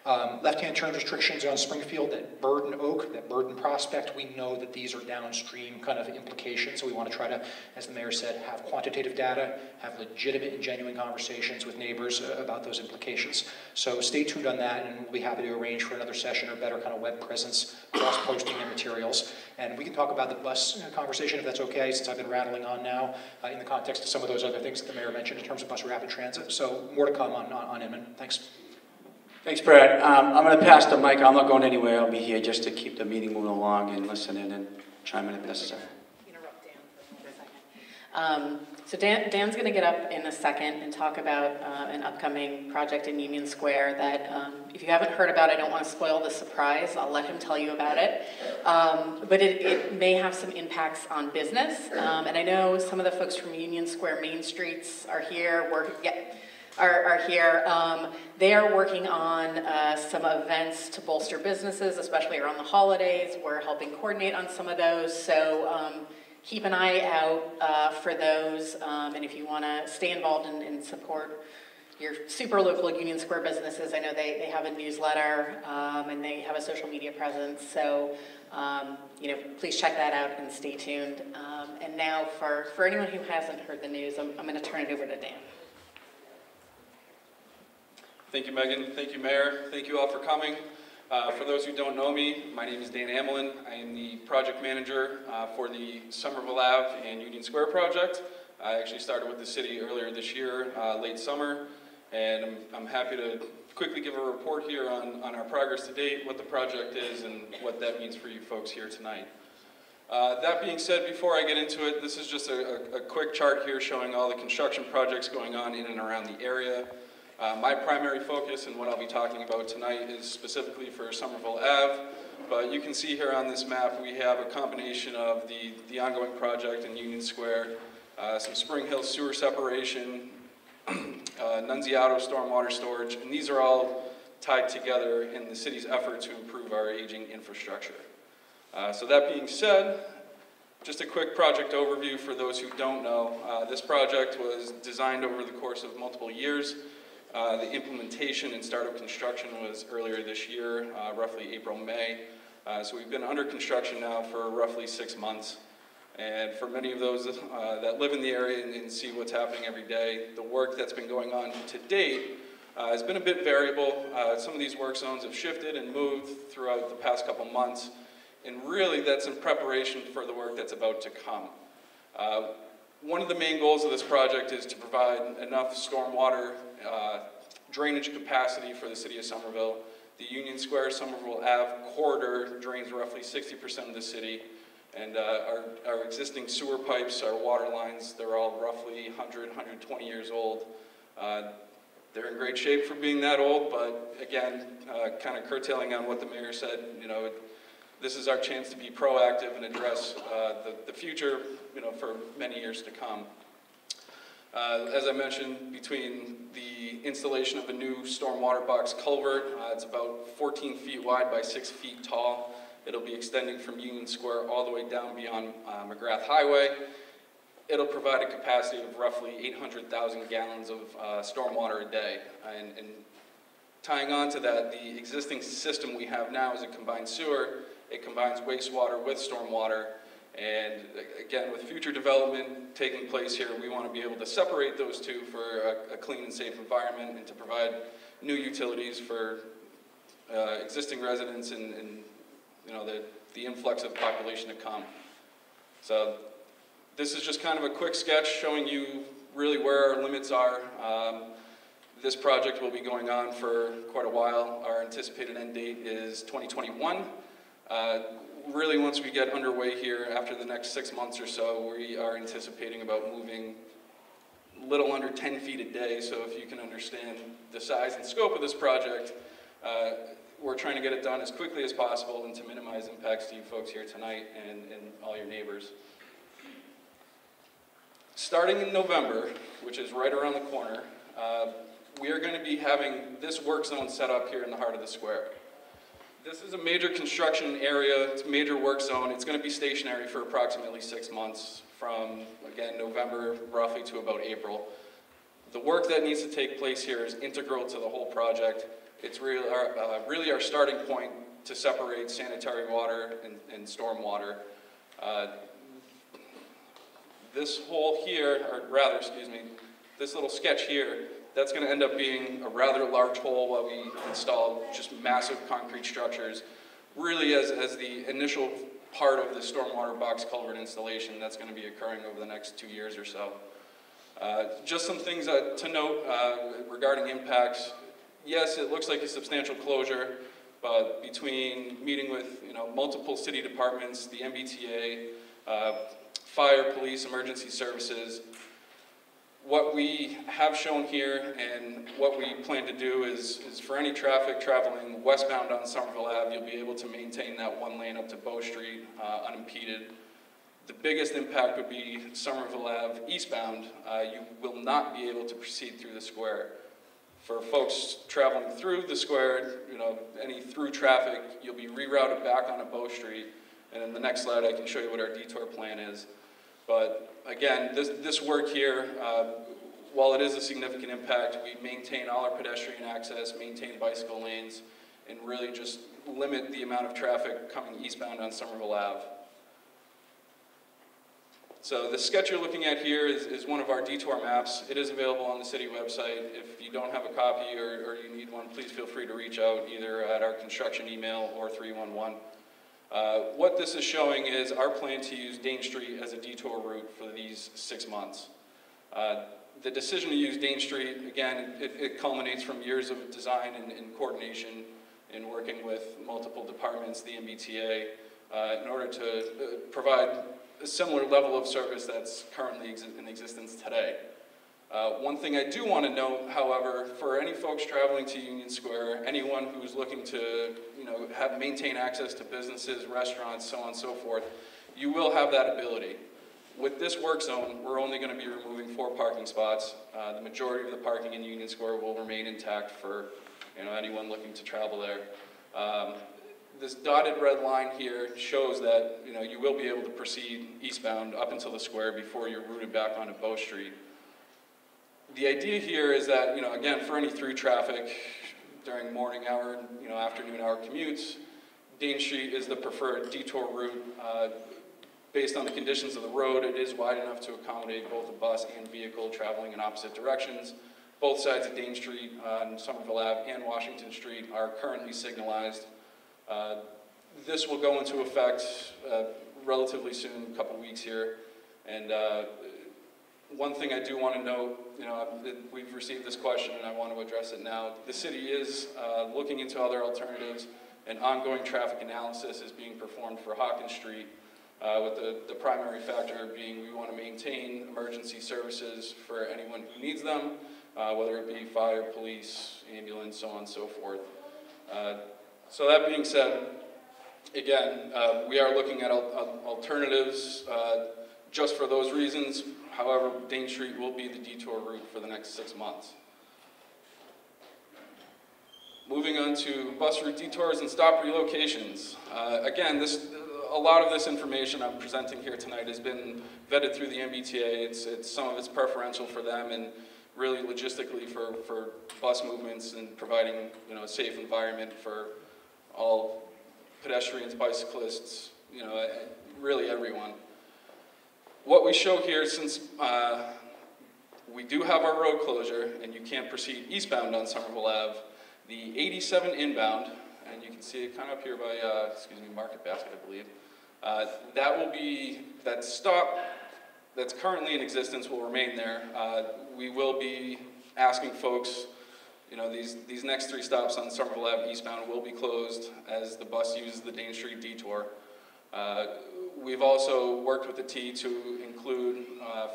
Left-hand turn restrictions on Springfield that burden Oak, that burden Prospect. We know that these are downstream kind of implications, so we want to try to, as the mayor said, have quantitative data, have legitimate and genuine conversations with neighbors about those implications. So stay tuned on that, and we'll be happy to arrange for another session or better kind of web presence, cross-posting their materials. And we can talk about the bus conversation, if that's okay, since I've been rattling on now, in the context of some of those other things that the mayor mentioned in terms of bus rapid transit. So more to come on Inman. Thanks. Thanks, Brad. I'm going to pass the mic. I'm not going anywhere. I'll be here just to keep the meeting moving along and listen in and chime in if necessary. Interrupt Dan for a second. So Dan's going to get up in a second and talk about an upcoming project in Union Square that, if you haven't heard about, I don't want to spoil the surprise. I'll let him tell you about it. But it may have some impacts on business. And I know some of the folks from Union Square Main Streets are here. Are here. They are working on some events to bolster businesses, especially around the holidays. We're helping coordinate on some of those, so keep an eye out for those. And if you want to stay involved and support your super local Union Square businesses, I know they have a newsletter and they have a social media presence, so you know, please check that out and stay tuned. And now for anyone who hasn't heard the news, I'm going to turn it over to Dan. Thank you, Megan. Thank you, Mayor. Thank you all for coming. For those who don't know me, my name is Dan Amelin. I am the project manager for the Somerville Ave and Union Square project. I actually started with the city earlier this year, late summer, and I'm happy to quickly give a report here on our progress to date, what the project is, and what that means for you folks here tonight. That being said, before I get into it, this is just a quick chart here showing all the construction projects going on in and around the area. My primary focus and what I'll be talking about tonight is specifically for Somerville Ave, but you can see here on this map we have a combination of the ongoing project in Union Square, some Spring Hill sewer separation, Nunziato stormwater storage, and these are all tied together in the city's effort to improve our aging infrastructure. So that being said, just a quick project overview for those who don't know. This project was designed over the course of multiple years. The implementation and start of construction was earlier this year, roughly April, May. So we've been under construction now for roughly 6 months. And for many of those that live in the area and see what's happening every day, the work that's been going on to date has been a bit variable. Some of these work zones have shifted and moved throughout the past couple months. And really, that's in preparation for the work that's about to come. One of the main goals of this project is to provide enough stormwater drainage capacity for the city of Somerville. The Union Square, Somerville Ave corridor drains roughly 60% of the city. And our existing sewer pipes, our water lines, they're all roughly 100, 120 years old. They're in great shape for being that old, but again, kind of curtailing on what the mayor said, you know, this is our chance to be proactive and address the future, you know, for many years to come. As I mentioned, between the installation of a new stormwater box culvert, it's about 14 feet wide by 6 feet tall. It'll be extending from Union Square all the way down beyond McGrath Highway. It'll provide a capacity of roughly 800,000 gallons of stormwater a day. And tying on to that, the existing system we have now is a combined sewer. It combines wastewater with stormwater. And again, with future development taking place here, we want to be able to separate those two for a clean and safe environment and to provide new utilities for existing residents and you know, the influx of population to come. So this is just kind of a quick sketch showing you really where our limits are. This project will be going on for quite a while. Our anticipated end date is 2021. Really, once we get underway here, after the next 6 months or so, we are anticipating about moving a little under 10 feet a day. So if you can understand the size and scope of this project, we're trying to get it done as quickly as possible and to minimize impacts to you folks here tonight and all your neighbors. Starting in November, which is right around the corner, we are going to be having this work zone set up here in the heart of the square. This is a major construction area, it's a major work zone. It's going to be stationary for approximately 6 months from, again, November roughly to about April. The work that needs to take place here is integral to the whole project. It's really our starting point to separate sanitary water and storm water. This hole here, or rather, excuse me, this little sketch here, that's going to end up being a rather large hole while we install just massive concrete structures. Really, as the initial part of the stormwater box culvert installation that's going to be occurring over the next 2 years or so. Just some things to note regarding impacts. Yes, it looks like a substantial closure, but between meeting with multiple city departments, the MBTA, fire, police, emergency services, what we have shown here and what we plan to do is for any traffic traveling westbound on Somerville Ave, you'll be able to maintain that one lane up to Bow Street unimpeded. The biggest impact would be Somerville Ave eastbound. You will not be able to proceed through the square. For folks traveling through the square, any through traffic, you'll be rerouted back onto Bow Street. And in the next slide, I can show you what our detour plan is. But again, this work here, while it is a significant impact, we maintain all our pedestrian access, maintain bicycle lanes, and really just limit the amount of traffic coming eastbound on Somerville Ave. So the sketch you're looking at here is one of our detour maps. It is available on the city website. If you don't have a copy or you need one, please feel free to reach out either at our construction email or 311. What this is showing is our plan to use Dane Street as a detour route for these 6 months. The decision to use Dane Street, again, it culminates from years of design and coordination and working with multiple departments, the MBTA, in order to provide a similar level of service that's currently in existence today. One thing I do want to note, however, for any folks traveling to Union Square, anyone who's looking to, maintain access to businesses, restaurants, so on and so forth, you will have that ability. With this work zone, we're only going to be removing 4 parking spots. The majority of the parking in Union Square will remain intact for, anyone looking to travel there. This dotted red line here shows that, you will be able to proceed eastbound up until the square before you're routed back onto Bow Street. The idea here is that, again, for any through traffic during morning hour, afternoon hour commutes, Dane Street is the preferred detour route. Based on the conditions of the road, it is wide enough to accommodate both a bus and vehicle traveling in opposite directions. Both sides of Dane Street on Somerville Ave and Washington Street are currently signalized. This will go into effect relatively soon, a couple weeks here. And one thing I do want to note, we've received this question and I want to address it now. The city is looking into other alternatives, and ongoing traffic analysis is being performed for Hawkins Street, with the primary factor being we want to maintain emergency services for anyone who needs them, whether it be fire, police, ambulance, so on and so forth. So that being said, again, we are looking at alternatives just for those reasons. However, Dane Street will be the detour route for the next 6 months. Moving on to bus route detours and stop relocations. Again, a lot of this information I'm presenting here tonight has been vetted through the MBTA. Some of it's preferential for them, and really logistically for bus movements and providing a safe environment for all pedestrians, bicyclists, really everyone. What we show here, since we do have our road closure and you can't proceed eastbound on Somerville Ave, the 87 inbound, and you can see it kind of up here by, excuse me, Market Basket, I believe, that will be, that stop that's currently in existence will remain there. We will be asking folks, these next three stops on Somerville Ave eastbound will be closed as the bus uses the Dane Street detour. We've also worked with the T to include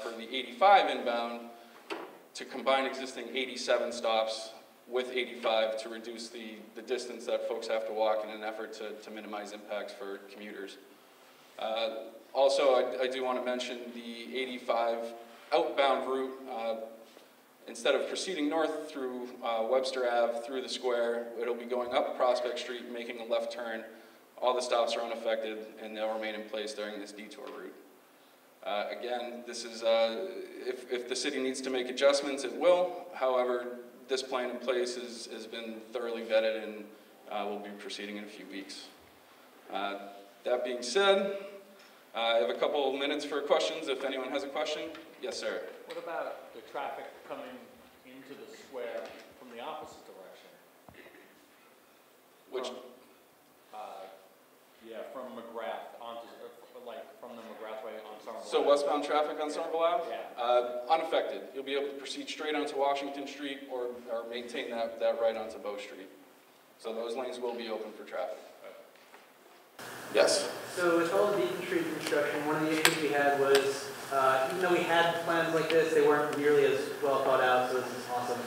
for the 85 inbound to combine existing 87 stops with 85 to reduce the distance that folks have to walk in an effort to minimize impacts for commuters. Also, I do want to mention the 85 outbound route. Instead of proceeding north through Webster Ave, through the square, it'll be going up Prospect Street, making a left turn. All the stops are unaffected, and they'll remain in place during this detour route. Again, this is, if the city needs to make adjustments, it will. However, this plan in place has been thoroughly vetted, and we'll be proceeding in a few weeks. That being said, I have a couple minutes for questions. If anyone has a question. Yes, sir. What about the traffic coming into the square from the opposite direction? Which? From McGrath, from the McGrath way on Somerville. So westbound traffic on Somerville Ave? Yeah. Unaffected. You'll be able to proceed straight onto Washington Street or maintain that right onto Bow Street. So those lanes will be open for traffic. Yes? So with all the Dane Street construction, one of the issues we had was, even though we had plans like this, they weren't nearly as well thought out, so this is awesome.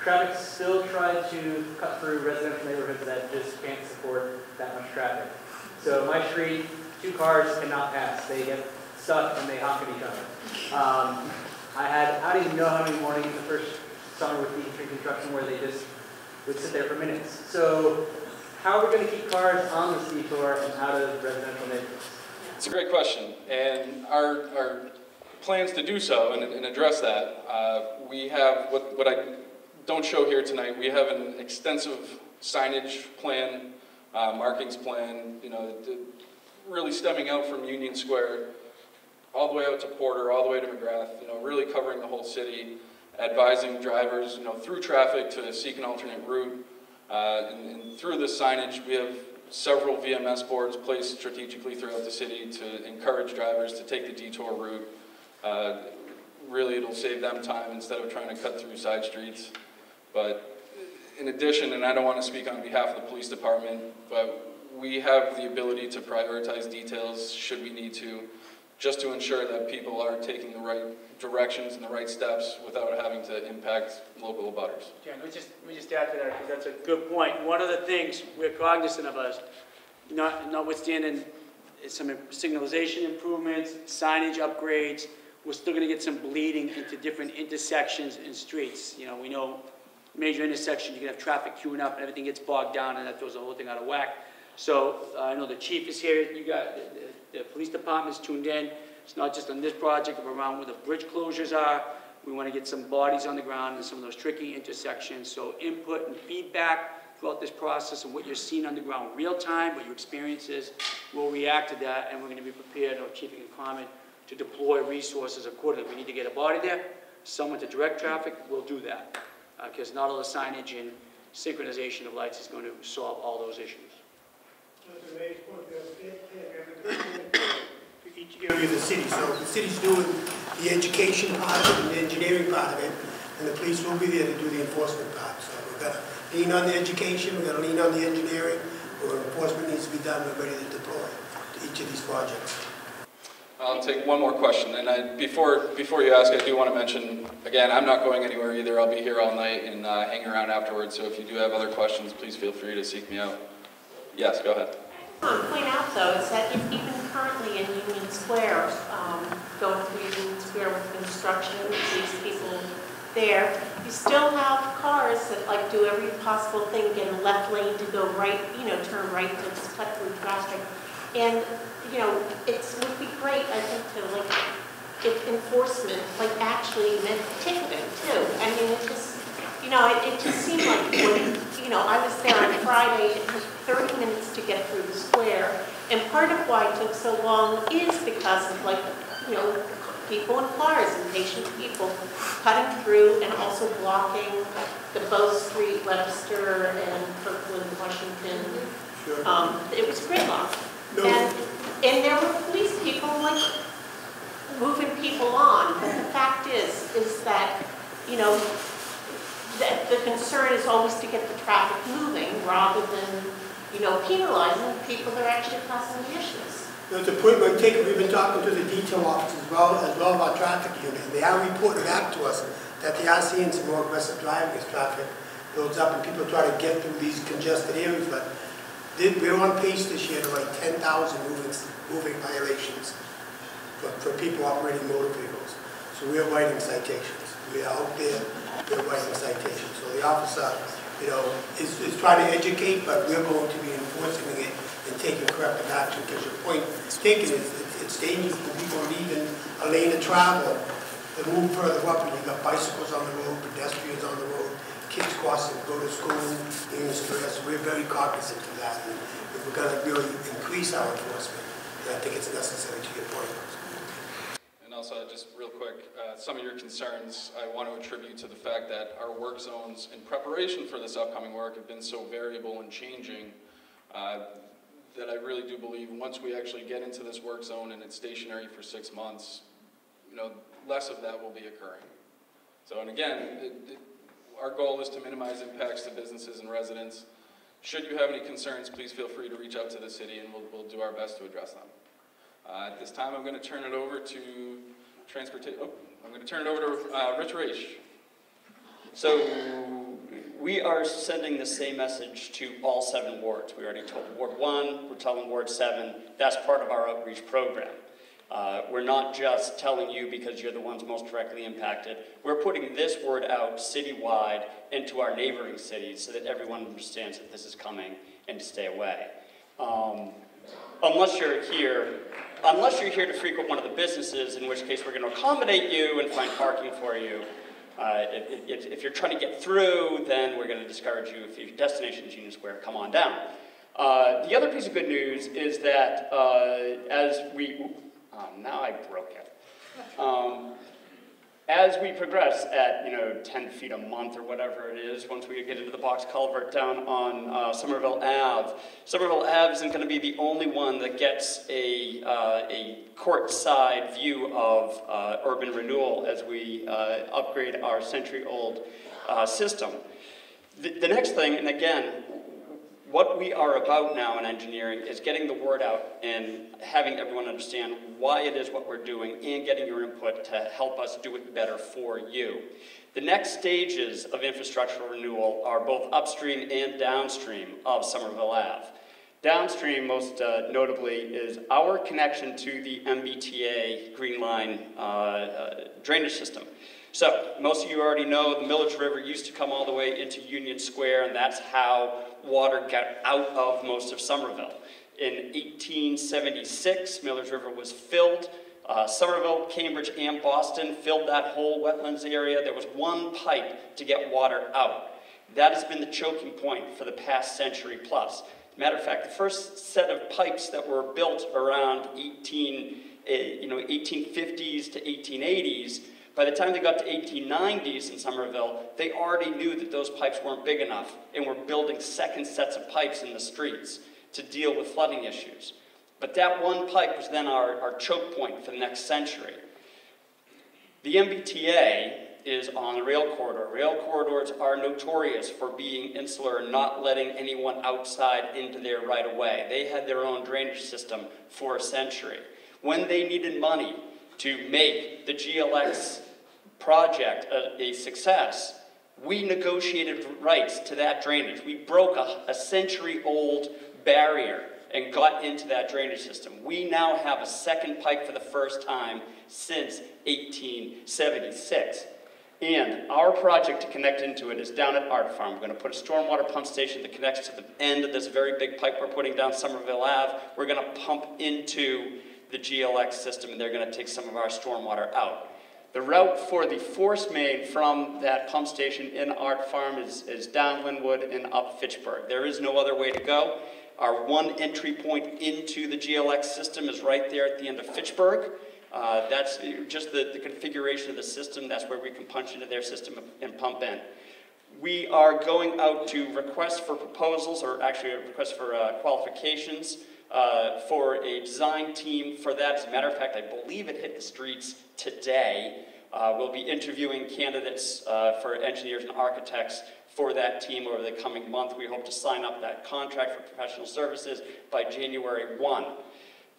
Traffic still tried to cut through residential neighborhoods that just can't support that much traffic. So my street, two cars cannot pass. They get stuck and they honk at each other. I don't even know how many mornings the first summer with Dane Street construction where they just would sit there for minutes. So how are we going to keep cars on the detour and out of residential neighborhoods? It's a great question, and our plans to do so and address that. We have, what I don't show here tonight, we have an extensive signage plan, markings plan, really stemming out from Union Square all the way out to Porter, all the way to McGrath, really covering the whole city, advising drivers, through traffic to seek an alternate route. And through this signage, we have several VMS boards placed strategically throughout the city to encourage drivers to take the detour route. Really, it'll save them time instead of trying to cut through side streets. But in addition, and I don't want to speak on behalf of the police department, but we have the ability to prioritize details should we need to, just to ensure that people are taking the right directions and the right steps without having to impact local abutters. John, let me just add to that, because that's a good point. One of the things we're cognizant of us, notwithstanding some signalization improvements, signage upgrades, we're still going to get some bleeding into different intersections and streets. We know major intersections, you can have traffic queuing up and everything gets bogged down, and that throws the whole thing out of whack. So I know the chief is here, you got the police department's tuned in. It's not just on this project, but around where the bridge closures are. We want to get some bodies on the ground in some of those tricky intersections. So input and feedback throughout this process, and what you're seeing on the ground real time, what your experience is, we'll react to that, and we're going to be prepared, our chief and common, to deploy resources accordingly. We need to get a body there, someone to direct traffic, we'll do that, because not all the signage and synchronization of lights is going to solve all those issues. Mr. Mace, to each area of the city, so the city's doing the education part of it and the engineering part of it, and the police will be there to do the enforcement part. So we've got to lean on the education, we've got to lean on the engineering, where enforcement needs to be done, we're ready to deploy to each of these projects. I'll take one more question, and before you ask, I do want to mention, again, I'm not going anywhere either. I'll be here all night and hang around afterwards, so if you do have other questions, please feel free to seek me out. Yes, go ahead. I just want to point out, though, is that even currently in Union Square, going through Union Square with construction, these people there, you still have cars that like do every possible thing, get a left lane to go right, you know, turn right to just cut through traffic. And, you know, it would be great, I think, to, like, get enforcement, like, actually meant ticketing, too. I mean, it just, you know, it just seemed like, when, you know, I was there on Friday, it took 30 minutes to get through the square, and part of why it took so long is because of, like, you know, people in cars, impatient people, cutting through and also blocking the Bow Street, Webster, and Kirkland, Washington. Sure. It was gridlock. No. And there were police people like moving people on, but the fact is that, you know, that the concern is always to get the traffic moving rather than, you know, penalizing people that are actually causing the issues. That's a point we've taken. We've been talking to the detail officers as well as our traffic unit, and they are reporting back to us that they are seeing some more aggressive driving as traffic builds up and people try to get through these congested areas, but we're on pace this year to like 10,000 moving violations for people operating motor vehicles. So we're writing citations. We are out there, we're writing citations. So the officer, you know, is trying to educate, but we're going to be enforcing it and taking corrective action, because your point taken is it's dangerous for people leaving a lane of travel to move further up, and you've got bicycles on the road, pedestrians on the road, kids crossing, go to school, in the stress. We're very cognizant of that. And if we're going to really increase our enforcement, I think it's necessary to your point. And also, just real quick, some of your concerns I want to attribute to the fact that our work zones in preparation for this upcoming work have been so variable and changing that I really do believe once we actually get into this work zone and it's stationary for 6 months, you know, less of that will be occurring. So, and again, our goal is to minimize impacts to businesses and residents. Should you have any concerns, please feel free to reach out to the city and we'll do our best to address them. At this time, I'm going to turn it over to Rich Raiche. So we are sending the same message to all 7 wards. We already told Ward 1, we're telling Ward 7. That's part of our outreach program. We're not just telling you because you're the ones most directly impacted. We're putting this word out citywide into our neighboring cities so that everyone understands that this is coming and to stay away. Unless you're here to frequent one of the businesses, in which case we're going to accommodate you and find parking for you. If you're trying to get through, then we're going to discourage you. If your destination is Union Square, come on down. The other piece of good news is that as we progress at, you know, 10 feet a month or whatever it is, once we get into the box culvert down on Somerville Ave, Somerville Ave isn't going to be the only one that gets a courtside view of urban renewal as we upgrade our century-old system. The next thing, and again, what we are about now in engineering is getting the word out and having everyone understand why it is what we're doing and getting your input to help us do it better for you. The next stages of infrastructural renewal are both upstream and downstream of Somerville Ave. Downstream, most notably, is our connection to the MBTA Green Line drainage system. So, most of you already know the Millage River used to come all the way into Union Square, and that's how water got out of most of Somerville. In 1876, Millage River was filled. Somerville, Cambridge, and Boston filled that whole wetlands area. There was one pipe to get water out. That has been the choking point for the past century plus. Matter of fact, the first set of pipes that were built around 1850s to 1880s, by the time they got to 1890s in Somerville, they already knew that those pipes weren't big enough and were building second sets of pipes in the streets to deal with flooding issues. But that one pipe was then our choke point for the next century. The MBTA is on the rail corridor. Rail corridors are notorious for being insular and not letting anyone outside into their right of way. They had their own drainage system for a century. When they needed money to make the GLX project a success, we negotiated rights to that drainage. We broke a century-old barrier and got into that drainage system. We now have a second pipe for the first time since 1876. And our project to connect into it is down at Art Farm. We're going to put a stormwater pump station that connects to the end of this very big pipe we're putting down Somerville Ave. We're going to pump into the GLX system, and they're going to take some of our stormwater out. The route for the force main from that pump station in Art Farm is down Linwood and up Fitchburg. There is no other way to go. Our one entry point into the GLX system is right there at the end of Fitchburg. That's just the configuration of the system. That's where we can punch into their system and pump in. We are going out to request for proposals, or actually a request for qualifications for a design team for that. As a matter of fact, I believe it hit the streets today. We'll be interviewing candidates for engineers and architects for that team over the coming month. We hope to sign up that contract for professional services by January 1.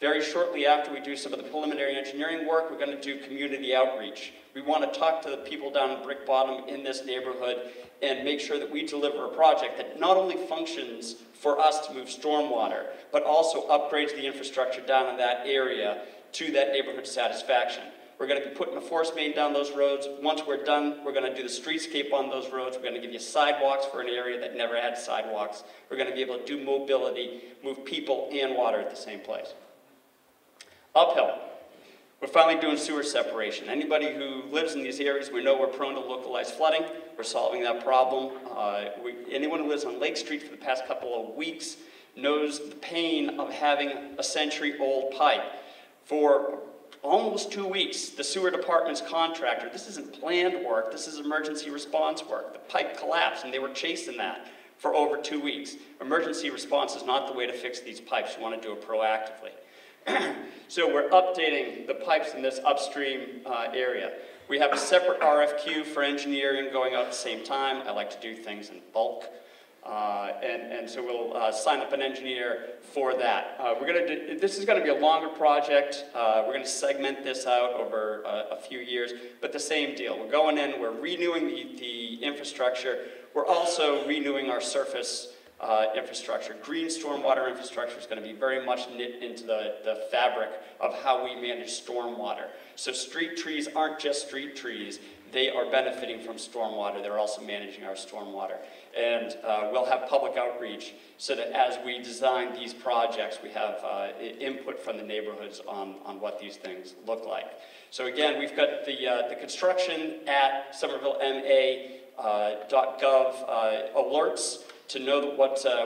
Very shortly after we do some of the preliminary engineering work, we're going to do community outreach. We want to talk to the people down in Brick Bottom in this neighborhood and make sure that we deliver a project that not only functions for us to move stormwater, but also upgrades the infrastructure down in that area to that neighborhood satisfaction. We're going to be putting a force main down those roads. Once we're done, we're going to do the streetscape on those roads. We're going to give you sidewalks for an area that never had sidewalks. We're going to be able to do mobility, move people and water at the same place. Uphill. We're finally doing sewer separation. Anybody who lives in these areas, we know we're prone to localized flooding. We're solving that problem. Anyone who lives on Lake Street for the past couple of weeks knows the pain of having a century-old pipe. For almost 2 weeks, the sewer department's contractor, this isn't planned work, this is emergency response work. The pipe collapsed and they were chasing that for over 2 weeks. Emergency response is not the way to fix these pipes. You want to do it proactively. So we're updating the pipes in this upstream area. We have a separate RFQ for engineering going out at the same time. I like to do things in bulk. And so we'll sign up an engineer for that. This is going to be a longer project. We're going to segment this out over a few years, but the same deal. We're going in, we're renewing the infrastructure. We're also renewing our surface infrastructure. Green stormwater infrastructure is going to be very much knit into the fabric of how we manage stormwater. So street trees aren't just street trees. They are benefiting from stormwater. They're also managing our stormwater. And we'll have public outreach so that as we design these projects, we have input from the neighborhoods on what these things look like. So again, we've got the construction at SomervilleMA.gov alerts to know that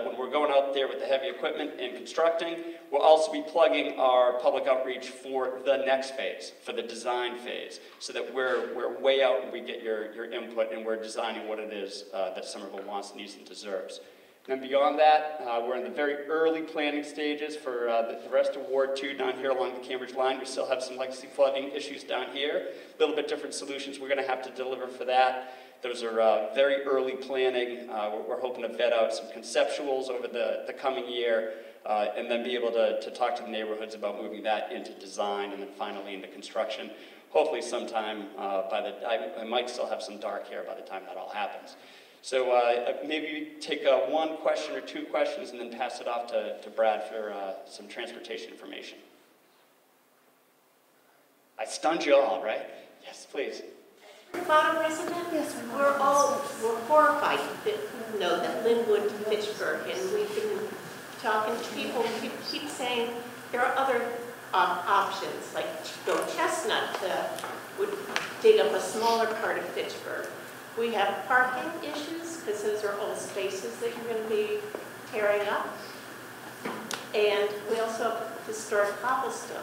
when we're going out there with the heavy equipment and constructing. We'll also be plugging our public outreach for the next phase, for the design phase, so that we're way out and we get your input and we're designing what it is that Somerville wants, needs, and deserves. And beyond that, we're in the very early planning stages for the rest of Ward 2 down here along the Cambridge line. We still have some legacy flooding issues down here. A little bit different solutions we're going to have to deliver for that. Those are very early planning. We're hoping to vet out some conceptuals over the coming year and then be able to talk to the neighborhoods about moving that into design and then finally into construction. Hopefully sometime I might still have some dark hair by the time that all happens. So maybe take one question or two questions and then pass it off to Brad for some transportation information. I stunned you all, right? Yes, please. Bottom resident? Yes, we're horrified that we know that Linwood to Fitchburg, and we've been talking to people who keep saying there are other options, like go Chestnut would dig up a smaller part of Fitchburg. We have parking issues, because those are old spaces that you're going to be tearing up. And we also have historic cobblestone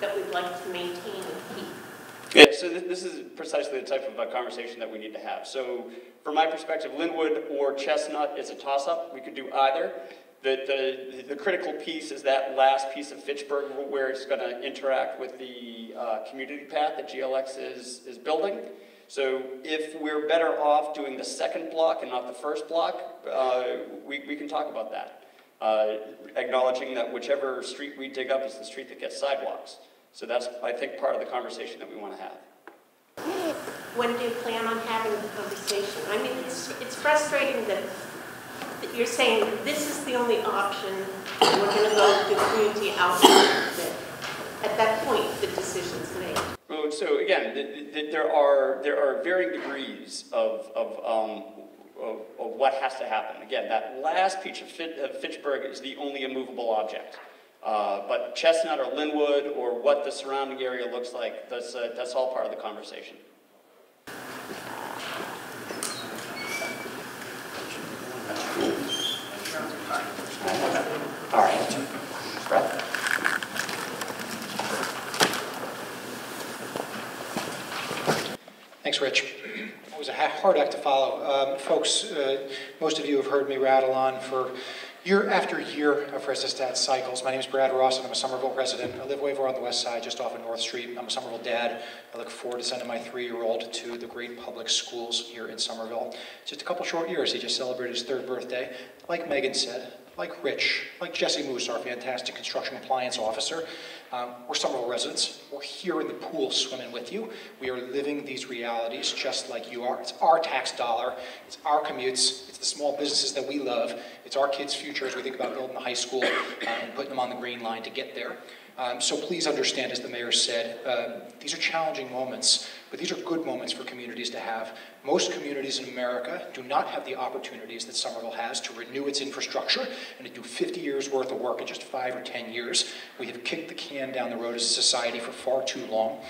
that we'd like to maintain and keep. Yeah, so this is precisely the type of conversation that we need to have. So from my perspective, Linwood or Chestnut is a toss-up. We could do either. The critical piece is that last piece of Fitchburg where it's going to interact with the community path that GLX is building. So if we're better off doing the second block and not the first block, we can talk about that. Acknowledging that whichever street we dig up is the street that gets sidewalks. So that's, I think, part of the conversation that we want to have. When do you plan on having the conversation? I mean, it's frustrating that you're saying this is the only option, and we're going to go to the community outreach. At that point, the decision's made. Well, so again, there are varying degrees of what has to happen. Again, that last piece of Fitchburg is the only immovable object. But Chestnut or Linwood or what the surrounding area looks like, that's all part of the conversation. All right. Brad? Thanks, Rich. It was a hard act to follow. Folks, most of you have heard me rattle on for year after year of ResiStat cycles. My name is Brad Ross, and I'm a Somerville resident. I live way over on the west side, just off of North Street. I'm a Somerville dad. I look forward to sending my 3-year-old to the great public schools here in Somerville. Just a couple short years. He just celebrated his 3rd birthday. Like Megan said, like Rich, like Jesse Moose, our fantastic construction compliance officer, we're Somerville residents. We're here in the pool swimming with you. We are living these realities just like you are. It's our tax dollar. It's our commutes. It's the small businesses that we love. It's our kids' future as we think about building the high school and putting them on the Green Line to get there. So please understand, as the mayor said, these are challenging moments, but these are good moments for communities to have. Most communities in America do not have the opportunities that Somerville has to renew its infrastructure and to do 50 years worth of work in just 5 or 10 years. We have kicked the can down the road as a society for far too long.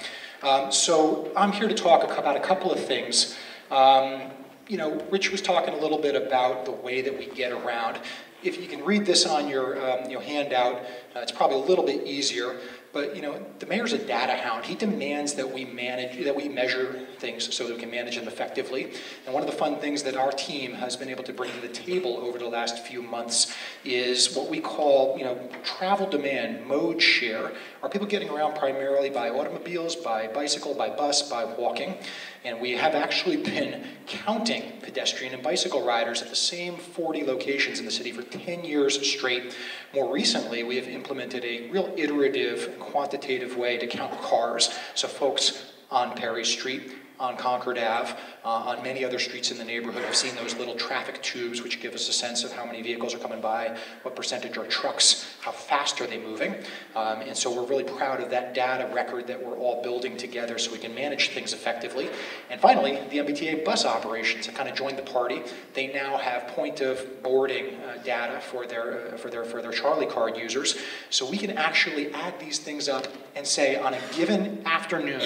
So I'm here to talk about a couple of things. You know, Rich was talking a little bit about the way that we get around. If you can read this on your handout, it's probably a little bit easier. But you know, the mayor's a data hound. He demands that we measure things so that we can manage them effectively. And one of the fun things that our team has been able to bring to the table over the last few months is what we call, you know, travel demand, mode share. Are people getting around primarily by automobiles, by bicycle, by bus, by walking? And we have actually been counting pedestrian and bicycle riders at the same 40 locations in the city for 10 years straight. More recently, we have implemented a real iterative, quantitative way to count cars. So folks on Perry Street, on Concord Ave, on many other streets in the neighborhood have seen those little traffic tubes which give us a sense of how many vehicles are coming by, what percentage are trucks, how fast are they moving. And so we're really proud of that data record that we're all building together so we can manage things effectively. And finally, the MBTA bus operations have kind of joined the party. They now have point of boarding data for their Charlie card users. So we can actually add these things up and say on a given afternoon,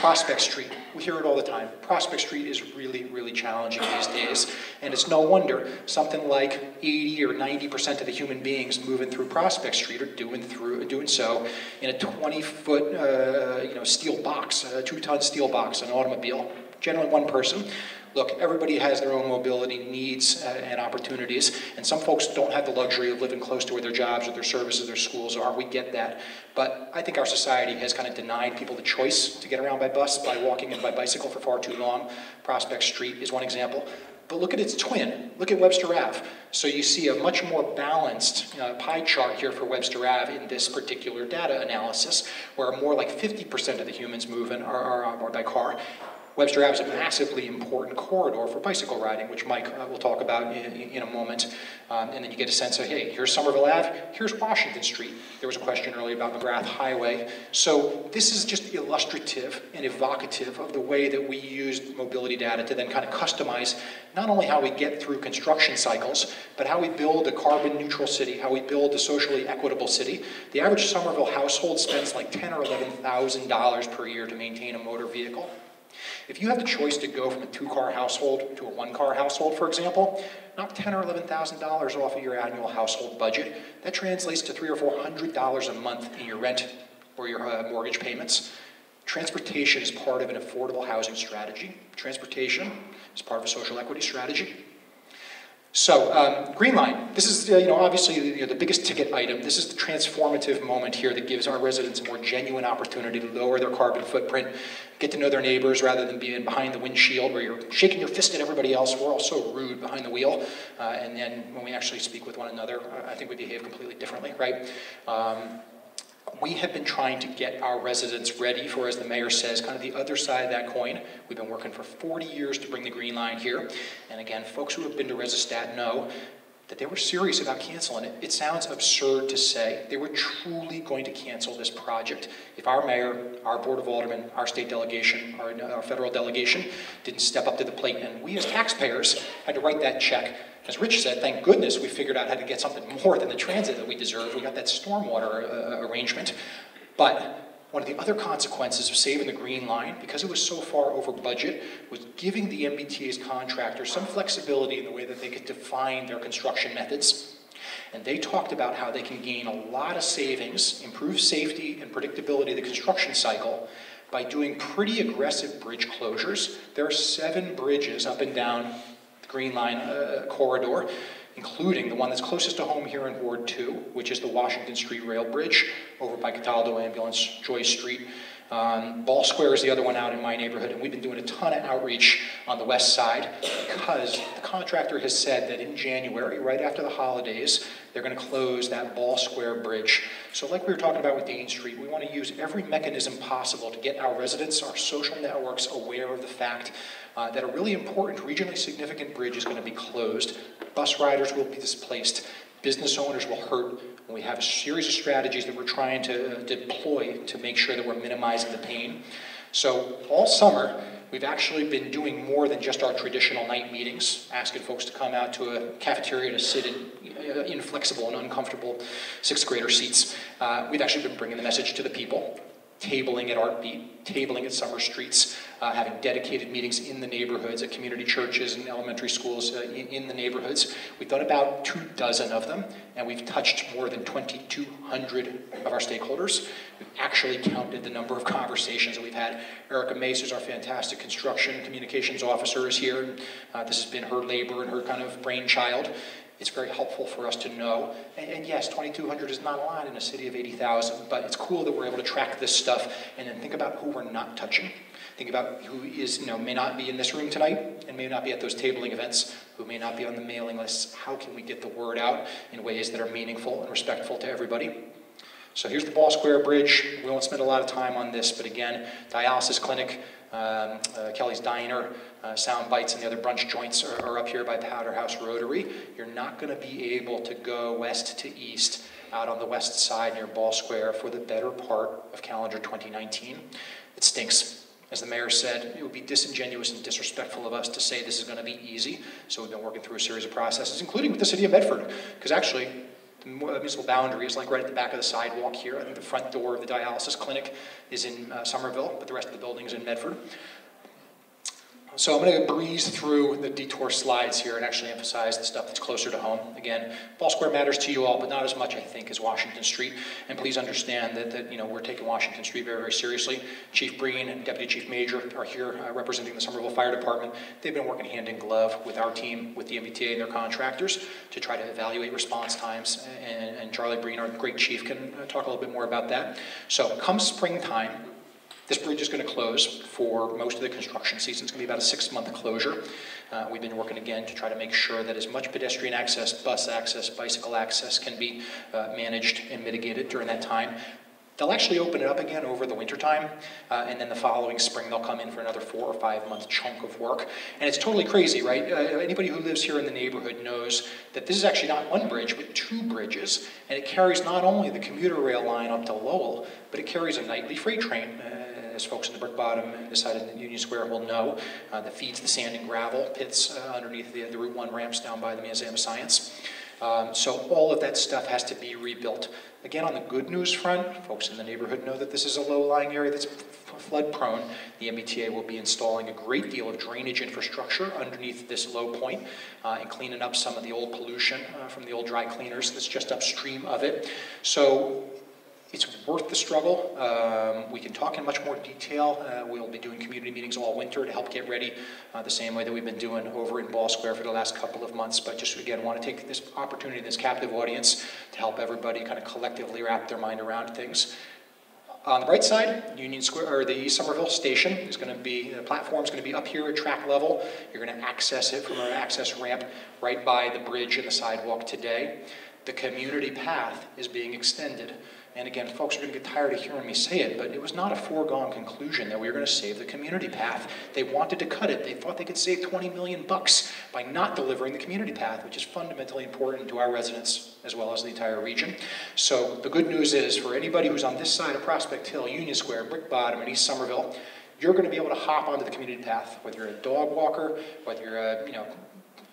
Prospect Street, we hear it all the time. Prospect Street is really, really challenging these days. And it's no wonder something like 80 or 90% of the human beings moving through Prospect Street are doing so in a 20-foot steel box, a 2-ton steel box, an automobile, generally one person. Look, everybody has their own mobility needs and opportunities, and some folks don't have the luxury of living close to where their jobs or their services, their schools are. We get that. But I think our society has kind of denied people the choice to get around by bus, by walking, and by bicycle for far too long. Prospect Street is one example. But look at its twin. Look at Webster Ave. So you see a much more balanced pie chart here for Webster Ave in this particular data analysis, where more like 50% of the humans moving are by car. Webster Ave is a massively important corridor for bicycle riding, which Mike will talk about in a moment. And then you get a sense of, hey, here's Somerville Ave, here's Washington Street. There was a question earlier about McGrath Highway. So this is just illustrative and evocative of the way that we used mobility data to then kind of customize not only how we get through construction cycles, but how we build a carbon neutral city, how we build a socially equitable city. The average Somerville household spends like $10,000 or $11,000 per year to maintain a motor vehicle. If you had the choice to go from a two-car household to a one-car household, for example, knock $10,000 or $11,000 off of your annual household budget. That translates to $300 or $400 a month in your rent or your mortgage payments. Transportation is part of an affordable housing strategy. Transportation is part of a social equity strategy. So, Green Line. This is, obviously the biggest ticket item. This is the transformative moment here that gives our residents a more genuine opportunity to lower their carbon footprint, get to know their neighbors rather than being behind the windshield where you're shaking your fist at everybody else. We're all so rude behind the wheel. And then when we actually speak with one another, I think we behave completely differently, right? We have been trying to get our residents ready for, as the mayor says, kind of the other side of that coin. We've been working for 40 years to bring the Green Line here. And again, folks who have been to ResiStat know that they were serious about canceling it. It sounds absurd to say they were truly going to cancel this project if our mayor, our board of aldermen, our state delegation, our federal delegation didn't step up to the plate. And we as taxpayers had to write that check. As Rich said, thank goodness we figured out how to get something more than the transit that we deserve. We got that stormwater arrangement. But one of the other consequences of saving the Green Line, because it was so far over budget, was giving the MBTA's contractors some flexibility in the way that they could define their construction methods. And they talked about how they can gain a lot of savings, improve safety and predictability of the construction cycle by doing pretty aggressive bridge closures. There are 7 bridges up and down the Green Line corridor, including the one that's closest to home here in Ward 2, which is the Washington Street Rail Bridge over by Cataldo Ambulance, Joyce Street. Ball Square is the other one out in my neighborhood, and we've been doing a ton of outreach on the west side because the contractor has said that in January, right after the holidays, they're going to close that Ball Square bridge. So like we were talking about with Dane Street, we want to use every mechanism possible to get our residents, our social networks aware of the fact that a really important, regionally significant bridge is going to be closed. Bus riders will be displaced. Business owners will hurt. We have a series of strategies that we're trying to deploy to make sure that we're minimizing the pain. So all summer, we've actually been doing more than just our traditional night meetings, asking folks to come out to a cafeteria to sit in inflexible and uncomfortable 6th grader seats. We've actually been bringing the message to the people, tabling at Artbeat, tabling at summer streets, having dedicated meetings in the neighborhoods, at community churches and elementary schools in the neighborhoods. We've done about 24 of them, and we've touched more than 2,200 of our stakeholders. We've actually counted the number of conversations that we've had. Erica Mace, who's our fantastic construction communications officer, is here. And, this has been her labor and her kind of brainchild. It's very helpful for us to know. And yes, 2,200 is not a lot in a city of 80,000, but it's cool that we're able to track this stuff and then think about who we're not touching. Think about who is, may not be in this room tonight and may not be at those tabling events, who may not be on the mailing list. How can we get the word out in ways that are meaningful and respectful to everybody? So here's the Ball Square Bridge. We won't spend a lot of time on this, but again, dialysis clinic, Kelly's Diner, Sound Bites, and the other brunch joints are up here by Powderhouse Rotary. You're not going to be able to go west to east out on the west side near Ball Square for the better part of calendar 2019. It stinks. As the mayor said, it would be disingenuous and disrespectful of us to say this is going to be easy. So we've been working through a series of processes, including with the city of Medford, because actually the municipal boundary is like right at the back of the sidewalk here. I think the front door of the dialysis clinic is in Somerville, but the rest of the building is in Medford. So I'm going to breeze through the detour slides here and actually emphasize the stuff that's closer to home. Again, Ball Square matters to you all, but not as much, I think, as Washington Street. And please understand that, we're taking Washington Street very, very seriously. Chief Breen and Deputy Chief Major are here representing the Somerville Fire Department. They've been working hand in glove with our team, with the MBTA and their contractors to try to evaluate response times. And Charlie Breen, our great chief, can talk a little bit more about that. So come springtime, this bridge is going to close for most of the construction season. It's going to be about a 6-month closure. We've been working again to try to make sure that as much pedestrian access, bus access, bicycle access can be managed and mitigated during that time. They'll actually open it up again over the wintertime, and then the following spring they'll come in for another 4- or 5-month chunk of work. And it's totally crazy, right? Anybody who lives here in the neighborhood knows that this is actually not one bridge, but 2 bridges, and it carries not only the commuter rail line up to Lowell, but it carries a nightly freight train, as folks in the Brick Bottom and this side of the Union Square will know, that feeds the sand and gravel pits underneath the Route 1 ramps down by the Museum of Science. So all of that stuff has to be rebuilt. Again, on the good news front, folks in the neighborhood know that this is a low-lying area that's flood prone. The MBTA will be installing a great deal of drainage infrastructure underneath this low point and cleaning up some of the old pollution from the old dry cleaners that's just upstream of it. So it's worth the struggle. We can talk in much more detail. We'll be doing community meetings all winter to help get ready the same way that we've been doing over in Ball Square for the last couple of months. But just again, want to take this opportunity, this captive audience, to help everybody kind of collectively wrap their mind around things. On the right side, Union Square, or the Somerville station is going to be, the platform is going to be up here at track level. You're going to access it from an access ramp right by the bridge and the sidewalk today. The community path is being extended. And again, folks are going to get tired of hearing me say it, but it was not a foregone conclusion that we were going to save the community path. They wanted to cut it. They thought they could save $20 million by not delivering the community path, which is fundamentally important to our residents as well as the entire region. So the good news is, for anybody who's on this side of Prospect Hill, Union Square, Brick Bottom, and East Somerville, you're going to be able to hop onto the community path, whether you're a dog walker, whether you're a,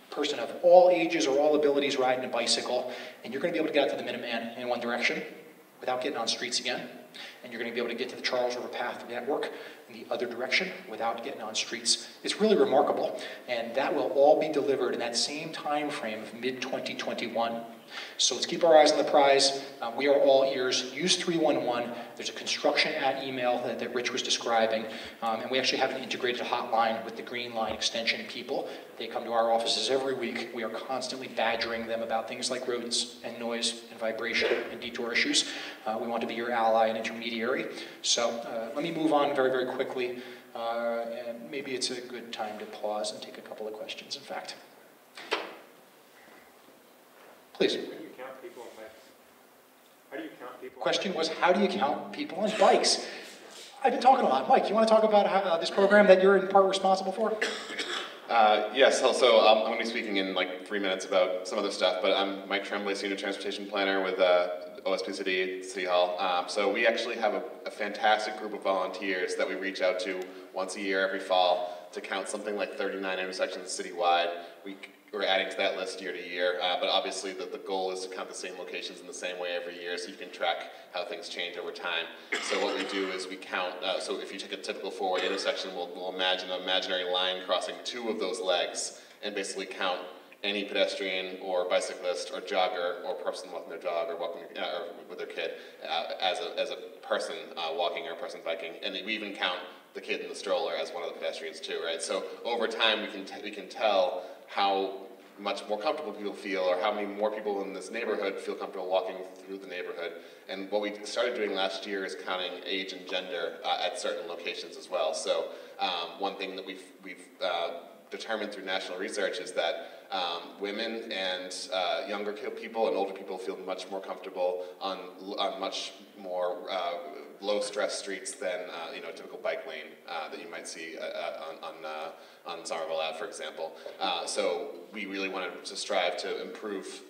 person of all ages or all abilities riding a bicycle, and you're going to be able to get out to the Minuteman in one direction without getting on streets again, and you're going to be able to get to the Charles River Path Network in the other direction without getting on streets. It's really remarkable, and that will all be delivered in that same time frame of mid-2021. So let's keep our eyes on the prize. We are all ears. Use 311. There's a construction at email that Rich was describing, and we actually have an integrated hotline with the Green Line extension people. They come to our offices every week. We are constantly badgering them about things like rodents and noise and vibration and detour issues. We want to be your ally and intermediary. So let me move on very, very quickly, and maybe it's a good time to pause and take a couple of questions, in fact. Please. How do you count people? Question was, how do you count people on bikes? I've been talking a lot. Mike, you want to talk about how, this program that you're in part responsible for? Yes, also I'm going to be speaking in like 3 minutes about some other stuff, but I'm Mike Tremblay, Senior Transportation Planner with OSPCD, City Hall. So we actually have a fantastic group of volunteers that we reach out to once a year every fall to count something like 39 intersections citywide. We're adding to that list year to year, but obviously the goal is to count the same locations in the same way every year so you can track how things change over time. So what we do is we count, so if you take a typical four-way intersection, we'll imagine an imaginary line crossing two of those legs and basically count any pedestrian or bicyclist or jogger or person walking their dog or walking or with their kid as a person walking or a person biking. And we even count the kid in the stroller as one of the pedestrians too, right? So over time we can tell how much more comfortable people feel or how many more people in this neighborhood feel comfortable walking through the neighborhood. And what we started doing last year is counting age and gender at certain locations as well. So one thing that we've determined through national research is that women and younger people and older people feel much more comfortable on much more low-stress streets than a typical bike lane that you might see on Somerville Ave, for example. So we really wanted to strive to improve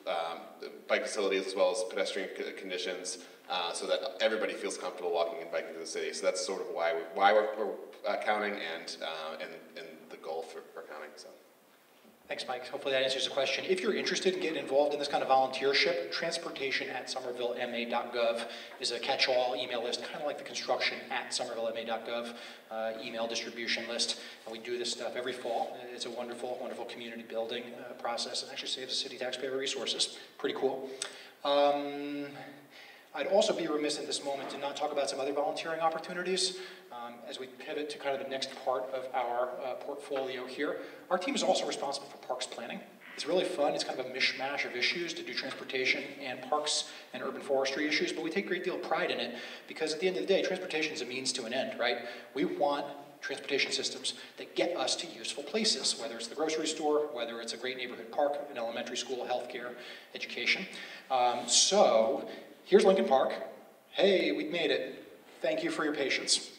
bike facilities as well as pedestrian conditions so that everybody feels comfortable walking and biking through the city. So that's sort of why we're counting and the goal for counting. So. Thanks, Mike. Hopefully that answers the question. If you're interested in getting involved in this kind of volunteership, transportation@somervillema.gov is a catch-all email list, kind of like the construction@somervillema.gov email distribution list. And we do this stuff every fall. It's a wonderful, wonderful community building process, and actually saves the city taxpayer resources. Pretty cool. I'd also be remiss at this moment to not talk about some other volunteering opportunities as we pivot to kind of the next part of our portfolio here. Our team is also responsible for parks planning. It's really fun. It's kind of a mishmash of issues to do transportation and parks and urban forestry issues, but we take a great deal of pride in it because at the end of the day, transportation is a means to an end, right? We want transportation systems that get us to useful places, whether it's the grocery store, whether it's a great neighborhood park, an elementary school, healthcare, education. So here's Lincoln Park. Hey, we've made it. Thank you for your patience.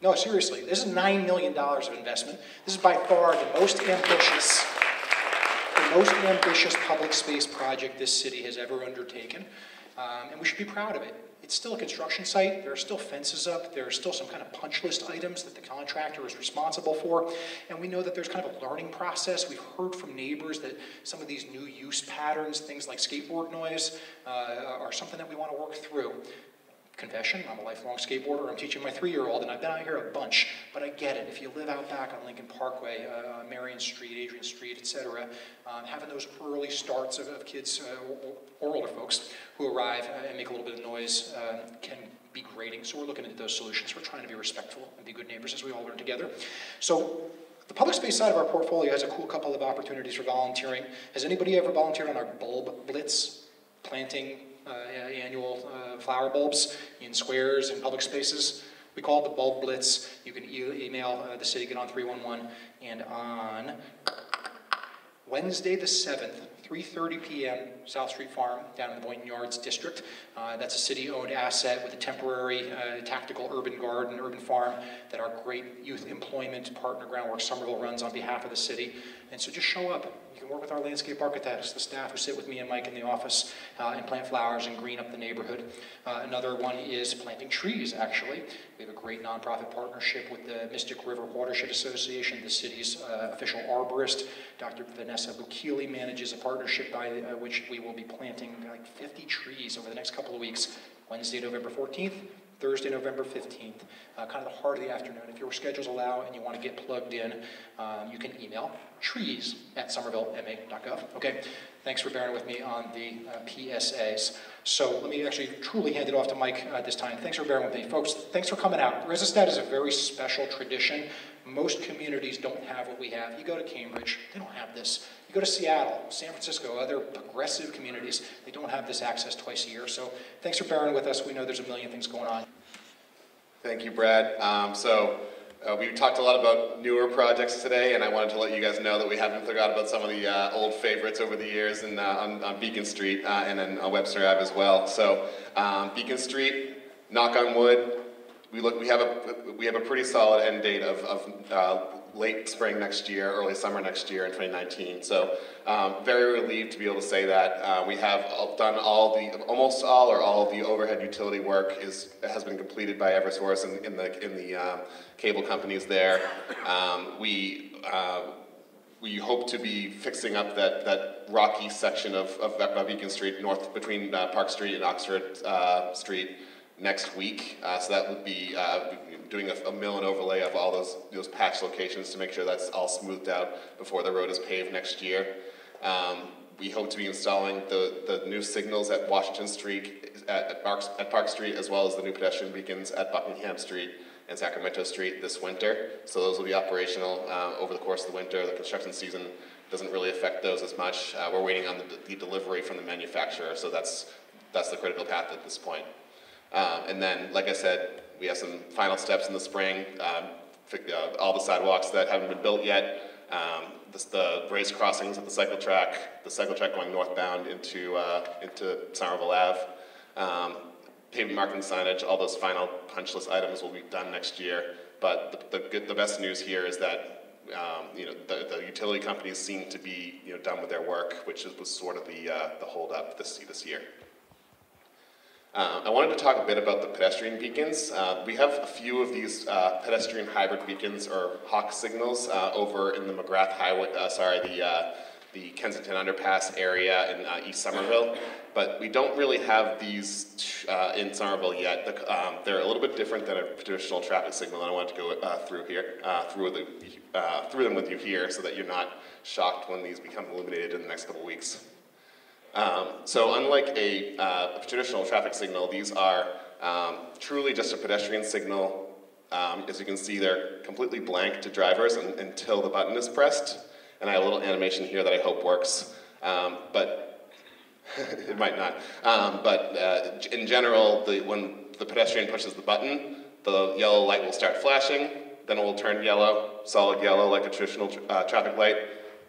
No, seriously, this is $9 million of investment. This is by far the most ambitious public space project this city has ever undertaken, and we should be proud of it. It's still a construction site. There are still fences up. There are still some kind of punch list items that the contractor is responsible for. And we know that there's kind of a learning process. We've heard from neighbors that some of these new use patterns, things like skateboard noise, are something that we want to work through. Confession, I'm a lifelong skateboarder. I'm teaching my 3-year-old, and I've been out here a bunch, but I get it. If you live out back on Lincoln Parkway, Marion Street, Adrian Street, etc., having those early starts of kids or older folks who arrive and make a little bit of noise can be grating. So we're looking into those solutions. We're trying to be respectful and be good neighbors as we all learn together. So the public space side of our portfolio has a cool couple of opportunities for volunteering. Has anybody ever volunteered on our bulb blitz planting? Annual flower bulbs in squares and public spaces. We call it the Bulb Blitz. You can email the city, get on 311, and on Wednesday the 7th, 3:30 p.m., South Street Farm down in the Boynton Yards district. That's a city-owned asset with a temporary tactical urban garden, urban farm that our great youth employment partner Groundwork Somerville runs on behalf of the city. And so just show up. You can work with our landscape architects, the staff who sit with me and Mike in the office, and plant flowers and green up the neighborhood. Another one is planting trees, actually. We have a great nonprofit partnership with the Mystic River Watershed Association. The city's official arborist, Dr. Vanessa Bukili, manages a partnership by which we will be planting like 50 trees over the next couple of weeks, Wednesday, November 14th. Thursday, November 15th, kind of the heart of the afternoon. If your schedules allow and you want to get plugged in, you can email trees@somervillema.gov. Okay, thanks for bearing with me on the PSAs. So let me actually truly hand it off to Mike this time. Thanks for bearing with me. Folks, thanks for coming out. ResiStat is a very special tradition. Most communities don't have what we have. You go to Cambridge, they don't have this. You go to Seattle, San Francisco, other progressive communities, they don't have this access twice a year. So thanks for bearing with us. We know there's a million things going on. Thank you, Brad. We talked a lot about newer projects today, and I wanted to let you guys know that we haven't forgot about some of the old favorites over the years and, on Beacon Street and then on Webster Ave as well. So Beacon Street, knock on wood, we have a pretty solid end date of late spring next year, early summer next year in 2019. So very relieved to be able to say that. We have done almost all of the overhead utility work has been completed by Eversource and in the cable companies there. We hope to be fixing up that rocky section of Beacon Street north between Park Street and Oxford Street next week, so that would be doing a mill and overlay of all those patch locations to make sure that's all smoothed out before the road is paved next year. We hope to be installing the new signals at Washington Street, at Park Street, as well as the new pedestrian beacons at Buckingham Street and Sacramento Street this winter. So those will be operational over the course of the winter. The construction season doesn't really affect those as much. We're waiting on the delivery from the manufacturer, so that's the critical path at this point. And then, like I said, we have some final steps in the spring. All the sidewalks that haven't been built yet, the raised crossings at the cycle track going northbound into Somerville Ave, pavement marking signage, all those final punch list items will be done next year. But the best news here is that the utility companies seem to be done with their work, which was sort of the holdup this year. I wanted to talk a bit about the pedestrian beacons. We have a few of these pedestrian hybrid beacons or hawk signals over in the McGrath Highway, the Kensington Underpass area in East Somerville, but we don't really have these in Somerville yet. They're a little bit different than a traditional traffic signal, and I wanted to go through them with you here so that you're not shocked when these become illuminated in the next couple weeks. So unlike a traditional traffic signal, these are truly just a pedestrian signal. As you can see, they're completely blank to drivers until the button is pressed. And I have a little animation here that I hope works, but it might not. In general, when the pedestrian pushes the button, the yellow light will start flashing, then it will turn yellow, solid yellow like a traditional traffic light,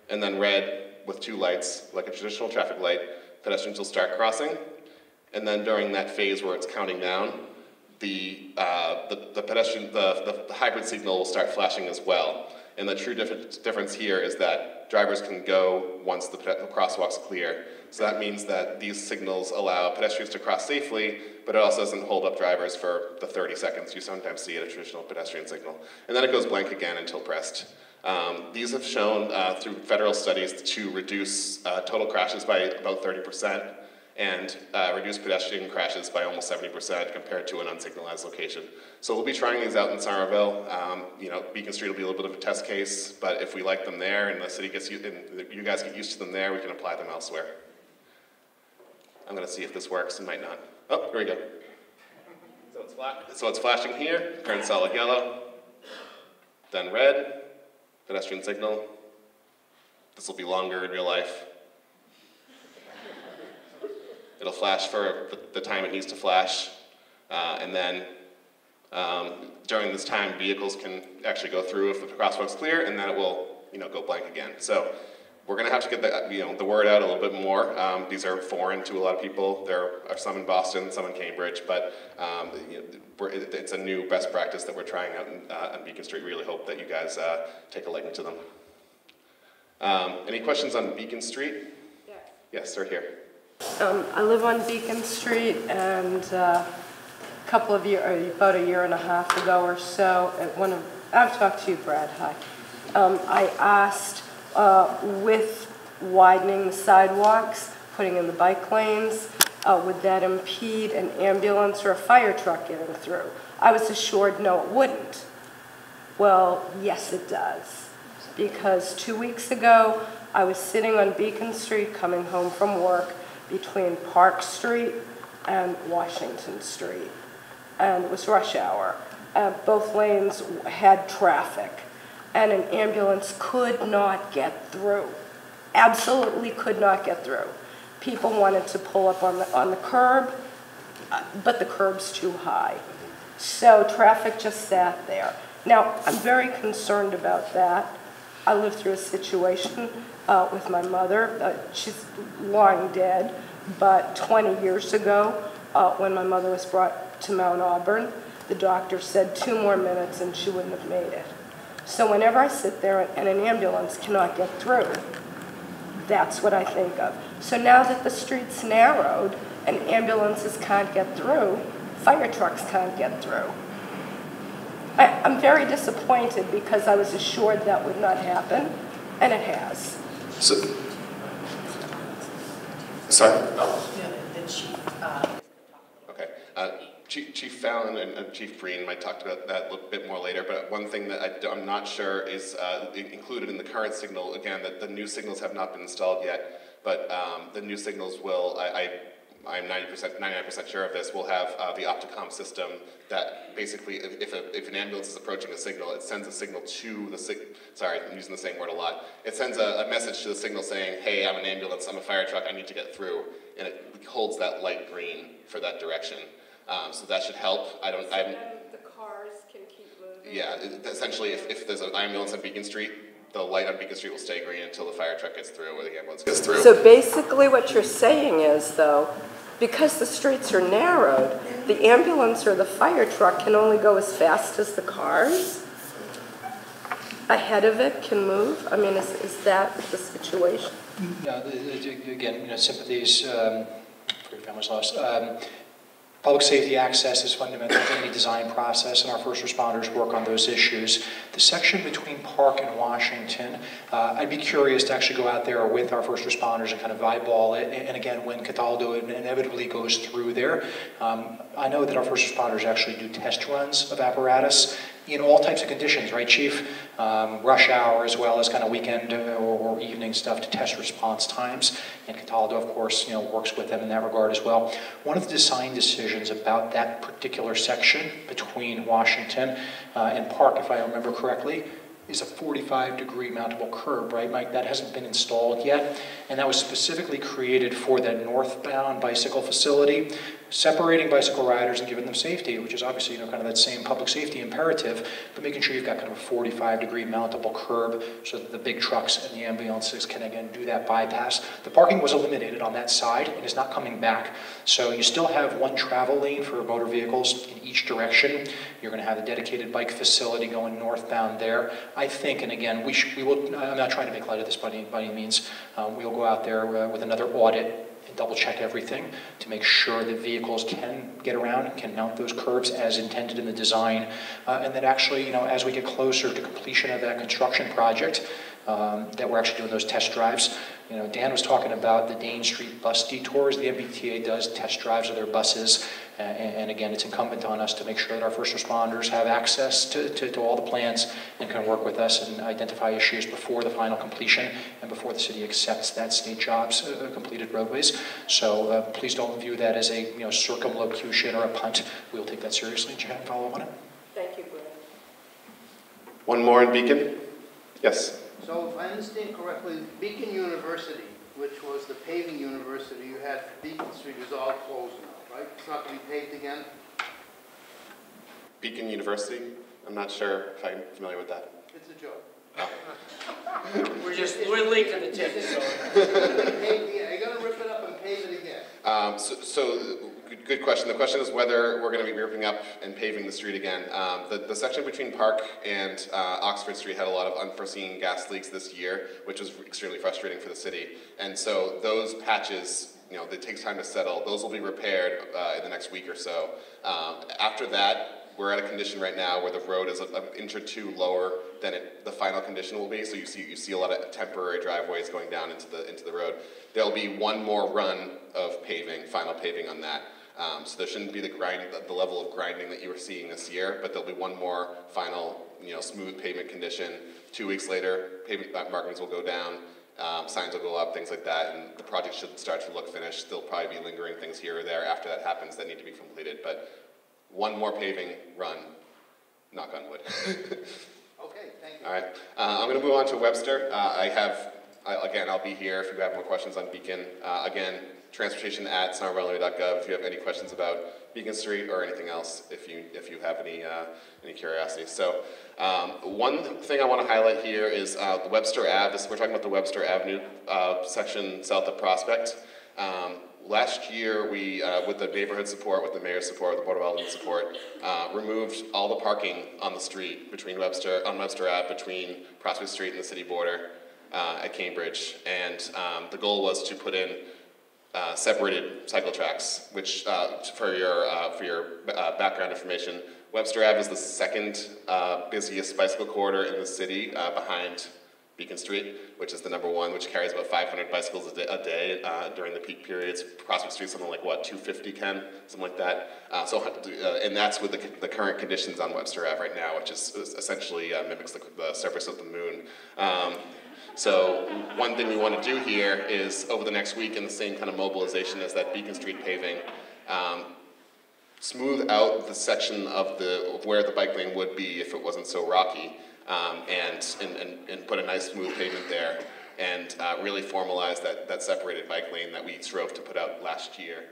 and then red with two lights, like a traditional traffic light. Pedestrians will start crossing, and then during that phase where it's counting down, the hybrid signal will start flashing as well. And the true difference here is that drivers can go once the crosswalk's clear. So that means that these signals allow pedestrians to cross safely, but it also doesn't hold up drivers for the 30 seconds you sometimes see at a traditional pedestrian signal. And then it goes blank again until pressed. These have shown through federal studies to reduce total crashes by about 30% and reduce pedestrian crashes by almost 70% compared to an unsignalized location. So we'll be trying these out in Somerville. You know, Beacon Street will be a little bit of a test case, but if we like them there and the city gets used, and you guys get used to them there, we can apply them elsewhere. I'm gonna see if this works, it might not. Oh, here we go. So it's, flashing here, turn solid yellow, then red, pedestrian signal. This will be longer in real life. It'll flash for the time it needs to flash, and then during this time, vehicles can actually go through if the crosswalk's clear, and then it will, you know, go blank again. So we're going to have to get the, you know, the word out a little bit more. These are foreign to a lot of people. There are some in Boston, some in Cambridge, but you know, it's a new best practice that we're trying out on Beacon Street. Really hope that you guys take a liking to them. Any questions on Beacon Street? Yeah. Yes, sir, here. I live on Beacon Street, and a couple of years, about a year and a half ago or so, I've talked to you, Brad, hi. I asked, with widening the sidewalks, putting in the bike lanes, would that impede an ambulance or a fire truck getting through? I was assured, no, it wouldn't. Well, yes, it does, because 2 weeks ago, I was sitting on Beacon Street coming home from work, between Park Street and Washington Street. And it was rush hour. Both lanes had traffic. And an ambulance could not get through. Absolutely could not get through. People wanted to pull up on the curb, but the curb's too high. So traffic just sat there. Now, I'm very concerned about that. I lived through a situation with my mother. She's long dead, but 20 years ago, when my mother was brought to Mount Auburn, the doctor said 2 more minutes and she wouldn't have made it. So whenever I sit there and an ambulance cannot get through, that's what I think of. So now that the street's narrowed and ambulances can't get through, fire trucks can't get through. I'm very disappointed because I was assured that would not happen, and it has. So, sorry? Okay. Chief Fallon and Chief Green might talk about that a little bit more later, but one thing that I'm not sure is included in the current signal, again, that the new signals have not been installed yet, but the new signals will, I'm 99% sure of this, we'll have the Opticom system that basically, if an ambulance is approaching a signal, it sends a signal to the sorry, I'm using the same word a lot. It sends a message to the signal saying, hey, I'm an ambulance, I'm a fire truck, I need to get through, and it holds that light green for that direction. So that should help. I don't, so then the cars can keep moving? Yeah, essentially, if there's an ambulance on Beacon Street, the light on Beacon Street will stay green until the fire truck gets through or the ambulance gets through. So basically what you're saying is, though, because the streets are narrowed, the ambulance or the fire truck can only go as fast as the cars ahead of it can move? I mean, is that the situation? No, again, you know, sympathies for your family's loss. Public safety access is fundamental to any design process, and our first responders work on those issues. The section between Park and Washington, I'd be curious to actually go out there with our first responders and kind of eyeball it. And again, when Cataldo inevitably goes through there, I know that our first responders actually do test runs of apparatus in all types of conditions, right, Chief? Rush hour as well as kind of weekend or evening stuff to test response times. And Cataldo, of course, you know, works with them in that regard as well. One of the design decisions about that particular section between Washington and Park, if I remember correctly, is a 45-degree mountable curb, right, Mike? That hasn't been installed yet, and that was specifically created for that northbound bicycle facility, separating bicycle riders and giving them safety, which is obviously, you know, kind of that same public safety imperative, but making sure you've got kind of a 45-degree mountable curb so that the big trucks and the ambulances can, again, do that bypass. The parking was eliminated on that side and is not coming back, so you still have one travel lane for motor vehicles in each direction. You're going to have a dedicated bike facility going northbound there. I think, and again, we will, I'm not trying to make light of this by any means, we'll go out there with another audit and double check everything to make sure that vehicles can get around, can mount those curbs as intended in the design, and that actually, you know, as we get closer to completion of that construction project, that we're actually doing those test drives. You know, Dan was talking about the Dane Street bus detours. The MBTA does test drives of their buses, and again, it's incumbent on us to make sure that our first responders have access to all the plans and can work with us and identify issues before the final completion and before the city accepts that state job's completed roadways. So please don't view that as a, you know, circumlocution or a punt. We'll take that seriously and follow up on it. Thank you, Brad. One more in Beacon. Yes. So if I understand correctly, Beacon University, which was the paving university you had for Beacon Street, is all closed now, right? It's not going to be paved again? Beacon University? I'm not sure if I'm familiar with that. It's a joke. we're linked to the tip. You're going to rip it up and pave it again. Good question. The question is whether we're going to be ripping up and paving the street again. The section between Park and Oxford Street had a lot of unforeseen gas leaks this year, which was extremely frustrating for the city. And so those patches, you know, it takes time to settle. Those will be repaired in the next week or so. After that, we're at a condition right now where the road is an inch or two lower than the final condition will be. So you see a lot of temporary driveways going down into the road. There'll be one more run of paving, final paving on that. So there shouldn't be the level of grinding that you were seeing this year, but there'll be one more final, you know, smooth pavement condition. 2 weeks later, pavement markings will go down, signs will go up, things like that, and the project should start to look finished. There'll probably be lingering things here or there after that happens that need to be completed, but one more paving run, knock on wood. Okay, thank you. All right, I'm going to move on to Webster. I'll be here if you have more questions on Beacon. Again, transportation@somerville.gov if you have any questions about Beacon Street or anything else, if you have any curiosity. So one thing I want to highlight here is the Webster Ave. We're talking about the Webster Avenue section south of Prospect. Last year, we, with the neighborhood support, with the mayor's support, with the Board of Aldermen's support, removed all the parking on the street on Webster Ave, between Prospect Street and the city border at Cambridge. And the goal was to put in separated cycle tracks, which for your background information, Webster Ave is the second busiest bicycle corridor in the city behind Beacon Street, which is the number one, which carries about 500 bicycles a day during the peak periods. Prospect Street, something like, what, 250, Ken? Something like that. And that's with the current conditions on Webster Ave right now, which is essentially mimics the surface of the moon. So one thing we want to do here is, over the next week, in the same kind of mobilization as that Beacon Street paving, smooth out the section of where the bike lane would be if it wasn't so rocky. And put a nice smooth pavement there, and really formalize that separated bike lane that we strove to put out last year.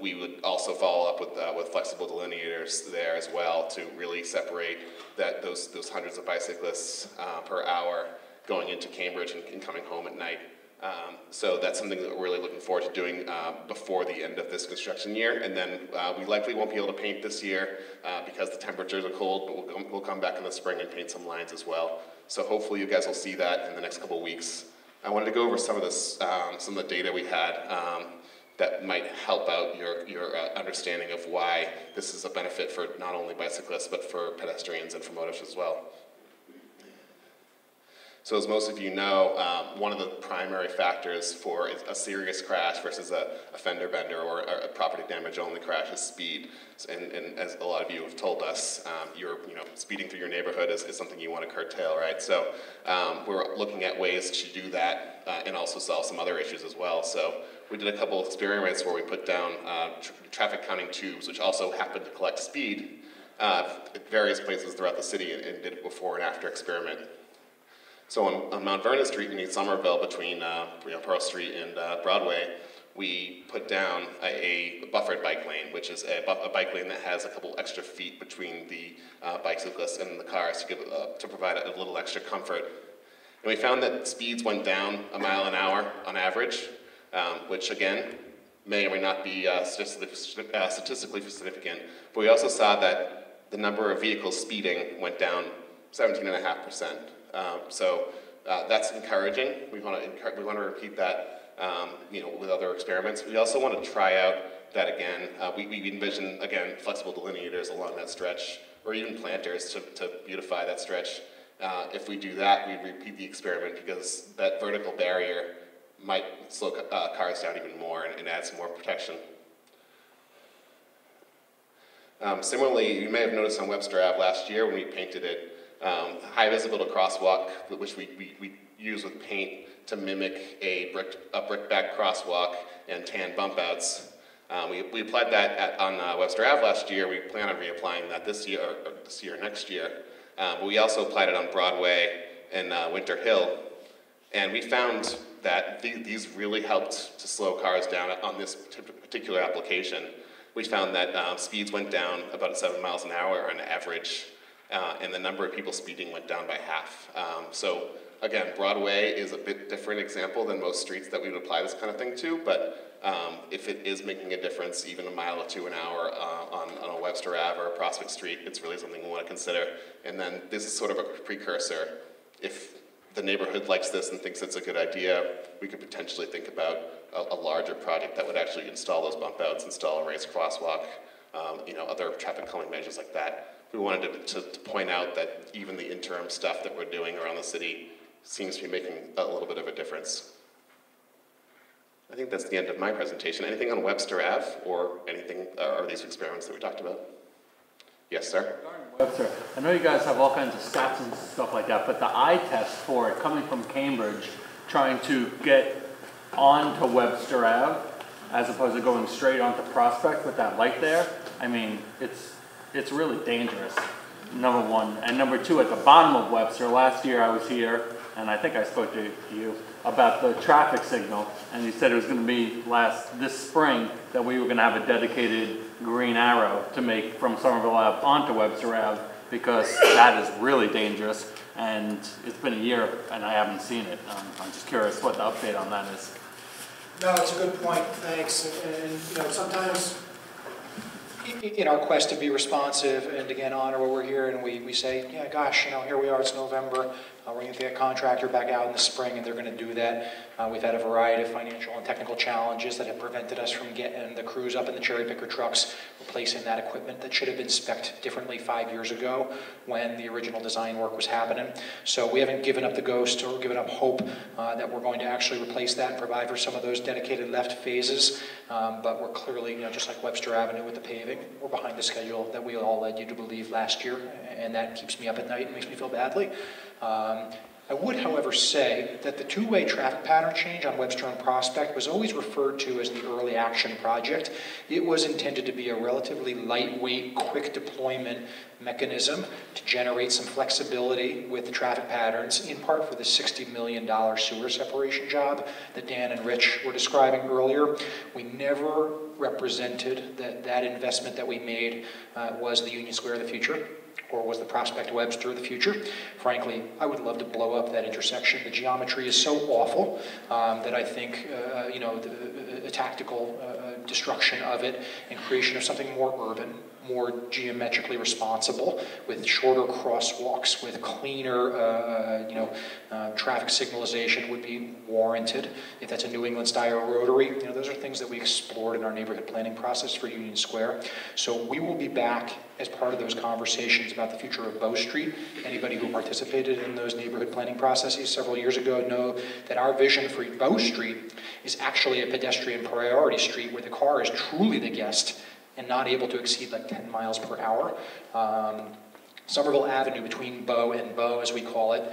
We would also follow up with flexible delineators there as well to really separate those hundreds of bicyclists per hour going into Cambridge and coming home at night. So that's something that we're really looking forward to doing before the end of this construction year. And then we likely won't be able to paint this year because the temperatures are cold, but we'll come back in the spring and paint some lines as well. So hopefully you guys will see that in the next couple of weeks. I wanted to go over some of the data we had that might help out your understanding of why this is a benefit for not only bicyclists, but for pedestrians and for motorists as well. So as most of you know, one of the primary factors for a serious crash versus a fender bender or a property damage only crash is speed. And as a lot of you have told us, speeding through your neighborhood is something you want to curtail, right? So we're looking at ways to do that and also solve some other issues as well. So we did a couple of experiments where we put down traffic counting tubes, which also happen to collect speed at various places throughout the city, and did a before and after experiment. So on Mount Vernon Street, in Somerville, between Pearl Street and Broadway, we put down a buffered bike lane, which is a bike lane that has a couple extra feet between the bicyclists and the cars to provide a little extra comfort. And we found that speeds went down 1 mile an hour on average, which again, may or may not be statistically significant, but we also saw that the number of vehicles speeding went down 17.5%. So that's encouraging. We want to repeat that with other experiments. We also want to try out that again. We envision, again, flexible delineators along that stretch, or even planters to beautify that stretch. If we do that, we repeat the experiment because that vertical barrier might slow cars down even more and add some more protection. Similarly, you may have noticed on Webster Ave last year when we painted it, high visible crosswalk, which we use with paint to mimic a brickbat crosswalk and tan bump outs. We applied that on Webster Ave last year. We plan on reapplying that this year or next year. But we also applied it on Broadway and Winter Hill. And we found that these really helped to slow cars down on this particular application. We found that speeds went down about 7 miles an hour on average, and the number of people speeding went down by half. So again, Broadway is a bit different example than most streets that we would apply this kind of thing to, but if it is making a difference, even 1 mile or 2 an hour on a Webster Ave or a Prospect Street, it's really something we want to consider. And then this is sort of a precursor. If the neighborhood likes this and thinks it's a good idea, we could potentially think about a larger project that would actually install those bump outs, install a raised crosswalk, other traffic calming measures like that. We wanted to point out that even the interim stuff that we're doing around the city seems to be making a little bit of a difference. I think that's the end of my presentation. Anything on Webster Ave or anything, or these experiments that we talked about? Yes, sir? Webster, I know you guys have all kinds of stats and stuff like that, but the eye test for it, coming from Cambridge, trying to get onto Webster Ave as opposed to going straight onto Prospect with that light there, I mean, it's really dangerous, number one. And number two, at the bottom of Webster, last year I was here, and I think I spoke to you about the traffic signal, and you said it was going to be this spring that we were going to have a dedicated green arrow to make from Somerville Ave onto Webster Ave, because that is really dangerous, and it's been a year and I haven't seen it. I'm just curious what the update on that is. No, it's a good point, thanks. And sometimes in our quest to be responsive and again honor what we're here, and we say, yeah, gosh, here we are, it's November, we're going to get a contractor back out in the spring and they're going to do that. We've had a variety of financial and technical challenges that have prevented us from getting the crews up in the cherry picker trucks, replacing that equipment that should have been spec'd differently 5 years ago when the original design work was happening. So we haven't given up the ghost or given up hope that we're going to actually replace that and provide for some of those dedicated left phases. But we're clearly, just like Webster Avenue with the paving, we're behind the schedule that we all led you to believe last year, and that keeps me up at night and makes me feel badly. I would, however, say that the two-way traffic pattern change on Webster and Prospect was always referred to as the early action project. It was intended to be a relatively lightweight, quick deployment mechanism to generate some flexibility with the traffic patterns, in part for the $60 million sewer separation job that Dan and Rich were describing earlier. We never represented that that investment that we made was the Union Square of the future, or was the Prospect Webster of the future. Frankly, I would love to blow up that intersection. The geometry is so awful that I think the tactical destruction of it and creation of something more urban, more geometrically responsible, with shorter crosswalks, with cleaner traffic signalization would be warranted. If that's a New England style rotary, those are things that we explored in our neighborhood planning process for Union Square. So we will be back as part of those conversations about the future of Bow Street. Anybody who participated in those neighborhood planning processes several years ago know that our vision for Bow Street is actually a pedestrian priority street where the car is truly the guest and not able to exceed like 10 miles per hour. Somerville Avenue between Bow and Bow, as we call it,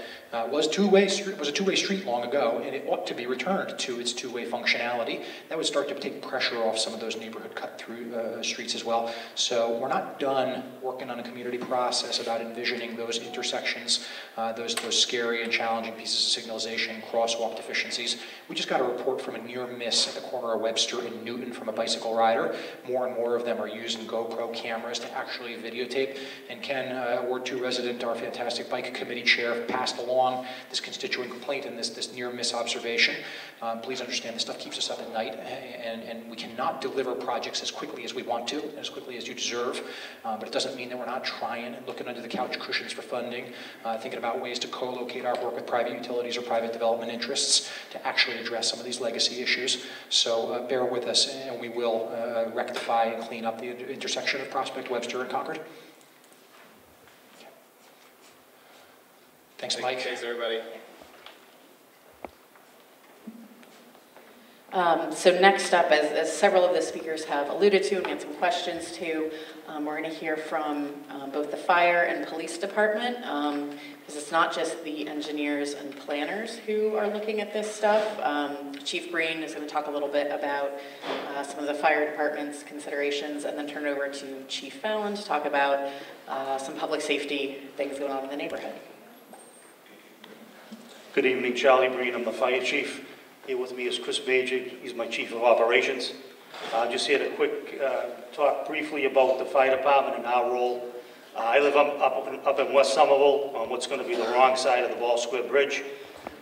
was a two-way street long ago, and it ought to be returned to its two-way functionality. That would start to take pressure off some of those neighborhood cut-through streets as well. So we're not done working on a community process about envisioning those intersections, those scary and challenging pieces of signalization, crosswalk deficiencies. We just got a report from a near miss at the corner of Webster and Newton from a bicycle rider. More and more of them are using GoPro cameras to actually videotape. And Ken Ward II resident, our fantastic bike committee chair, passed along this constituent complaint and this near misobservation. Please understand, this stuff keeps us up at night, and we cannot deliver projects as quickly as we want to, as quickly as you deserve, but it doesn't mean that we're not trying and looking under the couch cushions for funding, thinking about ways to co-locate our work with private utilities or private development interests to actually address some of these legacy issues. So bear with us, and we will rectify and clean up the intersection of Prospect, Webster, and Concord. Okay. Thanks, Mike. Thanks, everybody. So next up, as several of the speakers have alluded to and had some questions to, we're going to hear from both the fire and police department, because it's not just the engineers and planners who are looking at this stuff. Chief Breen is going to talk a little bit about some of the fire department's considerations, and then turn it over to Chief Fallon to talk about some public safety things going on in the neighborhood. Good evening, Charlie Breen. I'm the fire chief. Here with me is Chris Majig. He's my chief of operations. Just had a quick talk briefly about the fire department and our role. I live up in West Somerville on what's going to be the wrong side of the Bow Square Bridge.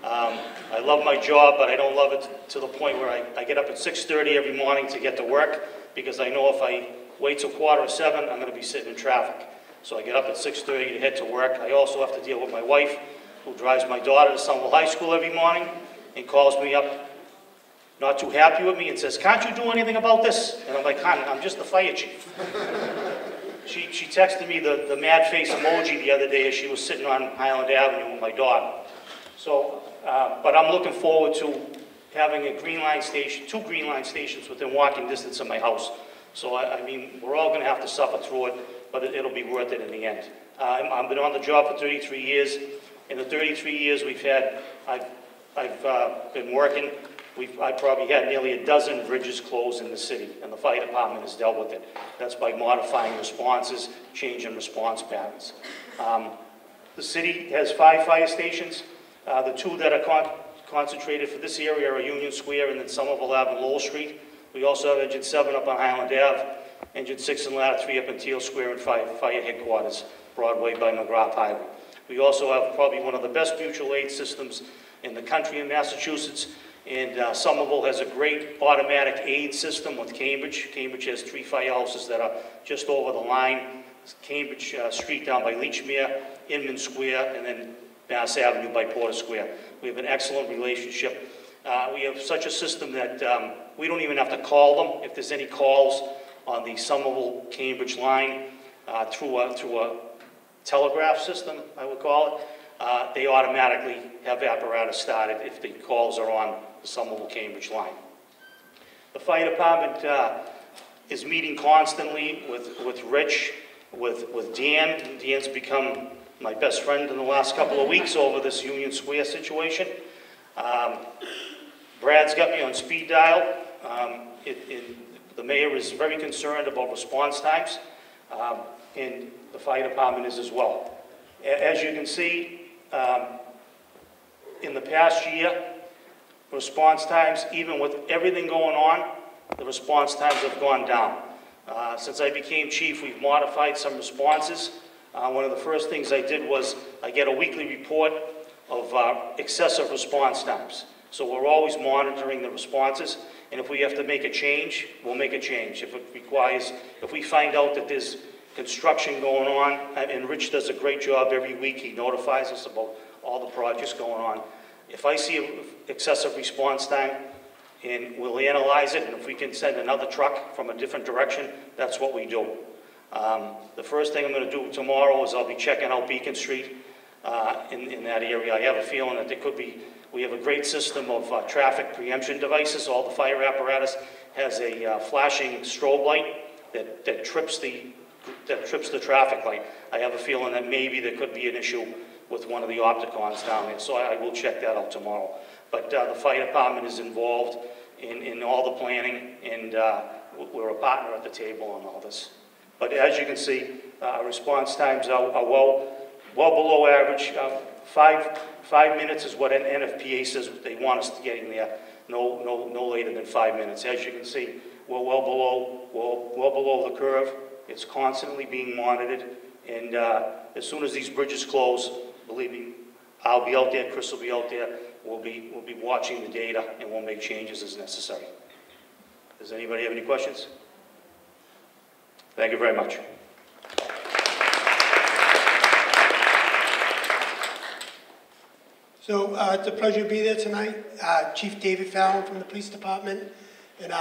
I love my job, but I don't love it to the point where I get up at 6:30 every morning to get to work, because I know if I wait till 6:45, I'm going to be sitting in traffic. So I get up at 6:30 to head to work. I also have to deal with my wife, who drives my daughter to Somerville High School every morning, and calls me up, not too happy with me, and says, "Can't you do anything about this?" And I'm like, "Hon, I'm just the fire chief." She texted me the mad face emoji the other day as she was sitting on Highland Avenue with my daughter. So, but I'm looking forward to having a Green Line station, 2 Green Line stations within walking distance of my house. So I mean, we're all gonna have to suffer through it, but it'll be worth it in the end. I've been on the job for 33 years. In the 33 years we've had, I've been working, I probably had nearly a dozen bridges closed in the city, and the fire department has dealt with it. That's by modifying responses, changing response patterns. The city has 5 fire stations. The 2 that are concentrated for this area are Union Square and then Somerville Ave and Lowell Street. We also have Engine 7 up on Highland Ave, Engine 6 and Ladder 3 up in Teal Square, and fire headquarters, Broadway by McGrath Highway. We also have probably one of the best mutual aid systems in the country in Massachusetts, and Somerville has a great automatic aid system with Cambridge. Cambridge has 3 firehouses that are just over the line. Cambridge Street down by Leachmere, Inman Square, and then Mass Avenue by Porter Square. We have an excellent relationship. We have such a system that we don't even have to call them. If there's any calls on the Somerville-Cambridge line through a telegraph system, I would call it, they automatically have apparatus started if the calls are on the Somerville-Cambridge line. The fire department is meeting constantly with Rich, with Dan. Dan's become my best friend in the last couple of weeks over this Union Square situation. Brad's got me on speed dial. The mayor is very concerned about response times, and the fire department is as well. As you can see, in the past year, response times, even with everything going on, the response times have gone down. Since I became chief, we've modified some responses. One of the first things I did was I get a weekly report of excessive response times. So we're always monitoring the responses, and if we have to make a change, we'll make a change. If it requires, if we find out that there's construction going on, and Rich does a great job every week. He notifies us about all the projects going on. If I see an excessive response time, and we'll analyze it, and if we can send another truck from a different direction, that's what we do. The first thing I'm going to do tomorrow is I'll be checking out Beacon Street in that area. I have a feeling that there could be, we have a great system of traffic preemption devices. All the fire apparatus has a flashing strobe light that trips the traffic light. I have a feeling that maybe there could be an issue with one of the opticons down there, so I will check that out tomorrow. But the fire department is involved in all the planning, and we're a partner at the table on all this. But as you can see, response times are well below average. 5 minutes is what an NFPA says they want us to get in there, no later than 5 minutes. As you can see, we're well below the curve. It's constantly being monitored, And as soon as these bridges close, believe me, I'll be out there, Chris will be out there, we'll be watching the data, and we'll make changes as necessary. Does anybody have any questions? Thank you very much. So it's a pleasure to be there tonight. Chief David Fallon from the police department. And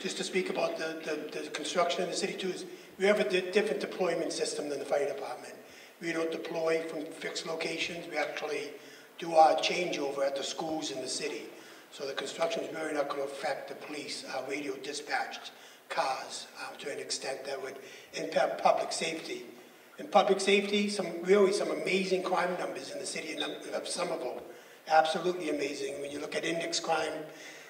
just to speak about the construction in the city too, is we have a different deployment system than the fire department. We don't deploy from fixed locations. We actually do our changeover at the schools in the city. So the construction is really not going to affect the police, radio dispatched cars to an extent that would impact public safety. In public safety, really some amazing crime numbers in the city of Somerville. Absolutely amazing. When you look at index crime,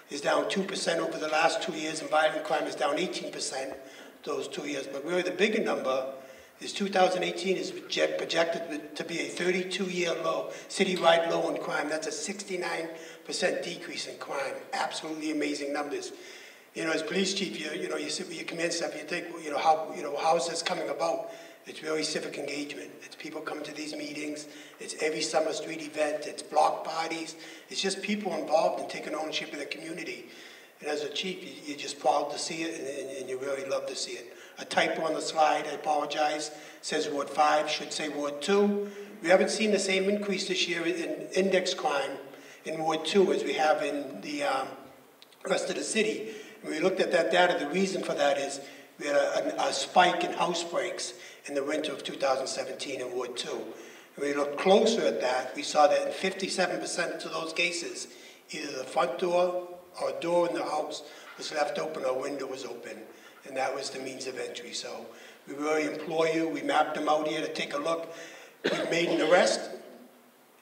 is down 2% over the last 2 years, and violent crime is down 18% those 2 years. But really the bigger number is 2018 is projected to be a 32-year low, citywide low in crime. That's a 69% decrease in crime. Absolutely amazing numbers. You know, as police chief, you sit with your command staff, you think, how is this coming about? It's really civic engagement. It's people come to these meetings. It's every summer street event. It's block parties. It's just people involved in taking ownership of the community. And as a chief, you're just proud to see it, and you really love to see it. A typo on the slide, I apologize, says Ward 5, should say Ward 2. We haven't seen the same increase this year in index crime in Ward 2 as we have in the rest of the city. And we looked at that data. The reason for that is we had a spike in house breaks in the winter of 2017 in Ward 2. When we looked closer at that, we saw that in 57% of those cases, either the front door or a door in the house was left open or a window was open, and that was the means of entry. So we really implore you, we mapped them out here to take a look. We've made an arrest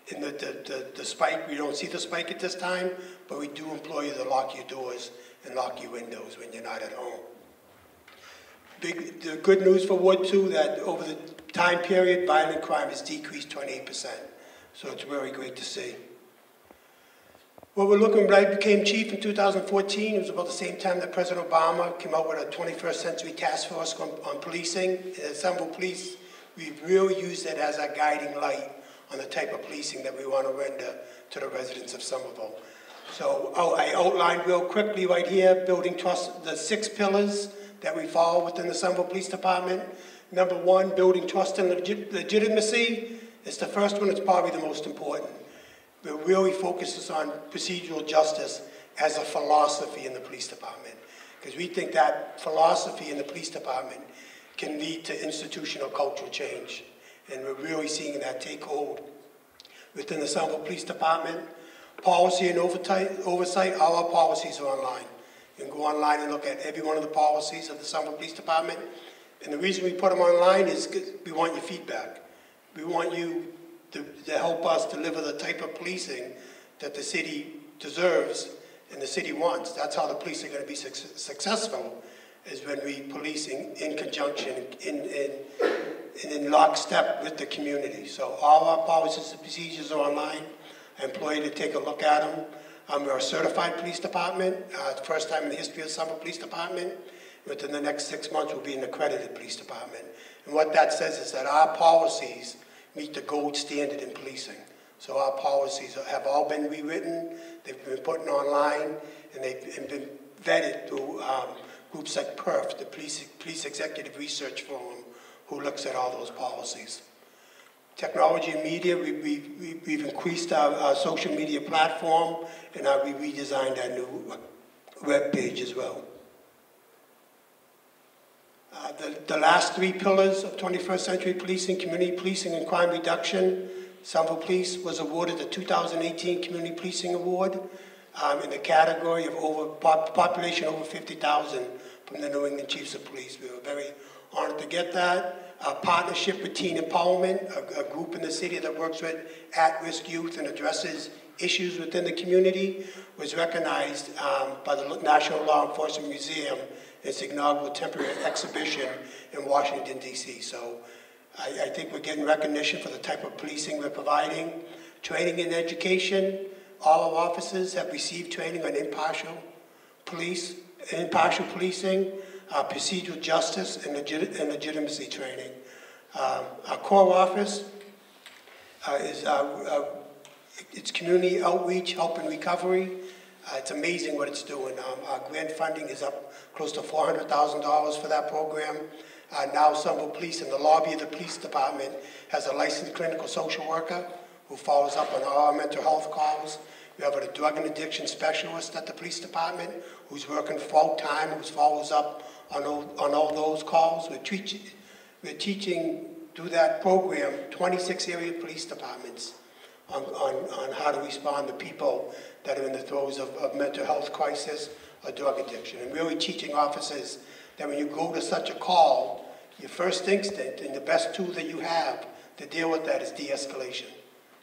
in the spike. We don't see the spike at this time, but we do implore you to lock your doors and lock your windows when you're not at home. The good news for Ward 2, that over the time period, violent crime has decreased 28%. So it's really great to see. What we're looking at, I became chief in 2014. It was about the same time that President Obama came out with a 21st century task force on policing. At Somerville Police, we've really used it as a guiding light on the type of policing that we want to render to the residents of Somerville. So I outlined real quickly right here, building trust, the 6 pillars that we follow within the Somerville Police Department. Number one, building trust and legitimacy. It's the first one, it's probably the most important. It really focuses on procedural justice as a philosophy in the police department, because we think that philosophy in the police department can lead to institutional cultural change. And we're really seeing that take hold within the Somerville Police Department. Policy and oversight, all our policies are online. You can go online and look at every one of the policies of the Somerville Police Department. And the reason we put them online is we want your feedback. We want you to help us deliver the type of policing that the city deserves and the city wants. That's how the police are going to be successful, is when we police in conjunction and in lockstep with the community. So all our policies and procedures are online. I implore you to take a look at them. We're a certified police department, first time in the history of Somerville Police Department. Within the next 6 months, we'll be an accredited police department. And what that says is that our policies meet the gold standard in policing. So our policies have all been rewritten, they've been put online, and they've been vetted through groups like PERF, the Police Executive Research Forum, who looks at all those policies. Technology and media, we've increased our social media platform, and we redesigned our new web page as well. The last 3 pillars of 21st century policing, community policing and crime reduction. Somerville Police was awarded the 2018 Community Policing Award in the category of population over 50,000 from the New England Chiefs of Police. We were very honored to get that. Our partnership with Teen Empowerment, a group in the city that works with at-risk youth and addresses issues within the community, was recognized by the National Law Enforcement Museum in its inaugural temporary exhibition in Washington, D.C. So I think we're getting recognition for the type of policing we're providing. Training and education, all our officers have received training on impartial policing, procedural justice and legitimacy training. Our core office is it's community outreach, help and recovery. It's amazing what it's doing. Our grant funding is up close to $400,000 for that program. Now Somerville Police, in the lobby of the police department, has a licensed clinical social worker who follows up on all our mental health calls. We have a drug and addiction specialist at the police department who's working full time, who follows up on all those calls. We're teaching through that program 26 area police departments on how to respond to people that are in the throes of mental health crisis or drug addiction. And really teaching officers that when you go to such a call, your first instinct and the best tool that you have to deal with that is de-escalation,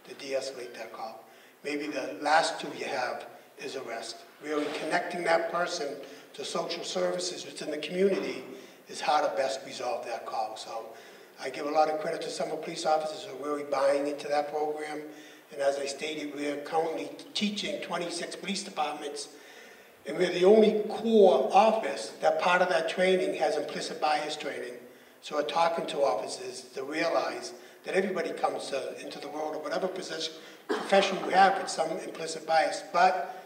to de-escalate that call. Maybe the last tool you have is arrest. Really connecting that person to social services within the community is how to best resolve that call. So I give a lot of credit to some of police officers who are really buying into that program. And as I stated, we are currently teaching 26 police departments, and we're the only core office that part of that training has implicit bias training. So we're talking to officers to realize that everybody comes into the world of whatever position, profession you have with some implicit bias, but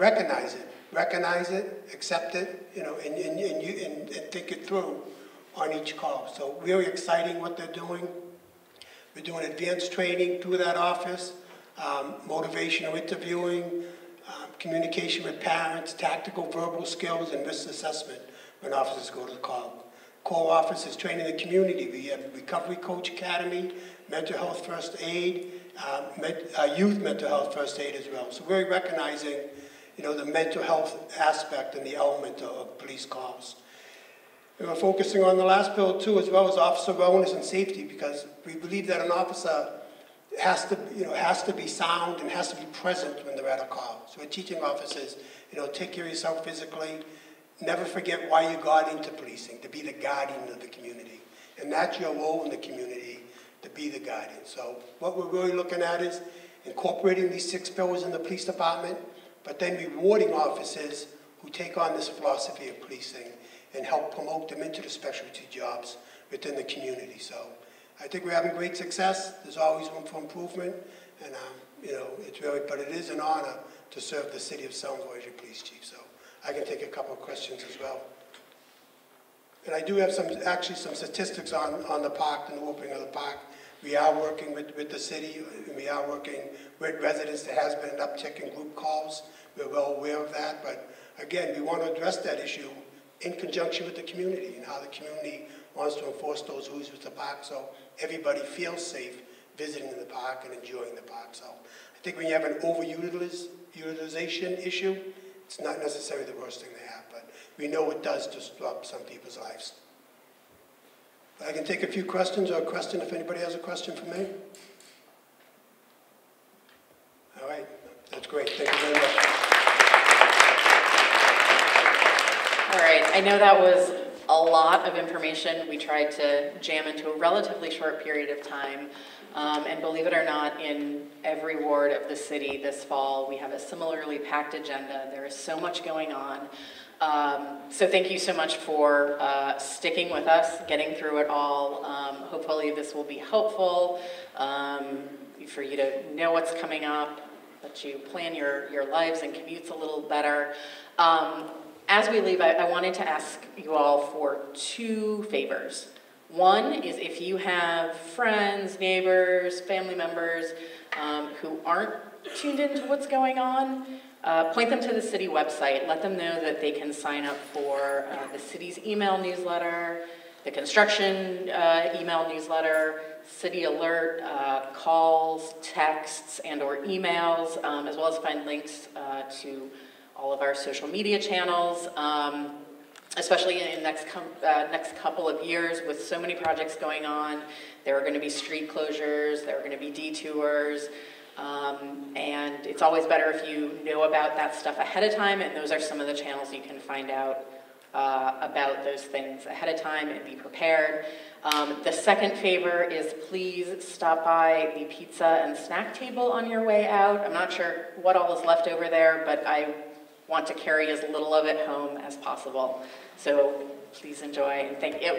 recognize it, accept it, you know, and think it through on each call. So really exciting what they're doing. We're doing advanced training through that office, motivational interviewing, communication with parents, tactical verbal skills, and risk assessment when officers go to the call. Core office is training the community. We have Recovery Coach Academy, Mental Health First Aid, Youth Mental Health First Aid as well. So we're recognizing, you know, the mental health aspect and the element of police calls. And we're focusing on the last bill too, as well as officer wellness and safety, because we believe that an officer has to be sound and has to be present when they're at a call. So we're teaching officers, you know, take care of yourself physically, never forget why you got into policing, to be the guardian of the community. And that's your role in the community, to be the guardian. So what we're really looking at is incorporating these 6 pillars in the police department, but then rewarding officers who take on this philosophy of policing and help promote them into the specialty jobs within the community. So I think we're having great success. There's always room for improvement, and you know, it's really, but it is an honor to serve the city of Somerville as your police chief. So I can take a couple of questions as well. And I do have some statistics on the park and the opening of the park. We are working with the city, and we are working with residents. There has been an uptick in group calls. We're well aware of that, but again, we want to address that issue in conjunction with the community and how the community wants to enforce those rules with the park so everybody feels safe visiting the park and enjoying the park. So I think when you have an overutilization issue, it's not necessarily the worst thing to have, but we know it does disrupt some people's lives. But I can take a few questions or a question if anybody has a question for me. All right, that's great, thank you very much. All right, I know that was a lot of information we tried to jam into a relatively short period of time. And believe it or not, in every ward of the city this fall, we have a similarly packed agenda. There is so much going on. So thank you so much for sticking with us, getting through it all. Hopefully this will be helpful for you to know what's coming up, that you plan your lives and commutes a little better. As we leave, I wanted to ask you all for 2 favors. One is if you have friends, neighbors, family members who aren't tuned into what's going on, point them to the city website. Let them know that they can sign up for the city's email newsletter, the construction email newsletter, city alert, calls, texts, and or emails, as well as find links to all of our social media channels, especially in the next couple of years with so many projects going on. There are gonna be street closures, there are gonna be detours, and it's always better if you know about that stuff ahead of time, and those are some of the channels you can find out about those things ahead of time and be prepared. The second favor is please stop by the pizza and snack table on your way out. I'm not sure what all is left over there, but I want to carry as little of it home as possible. So please enjoy, and thank you.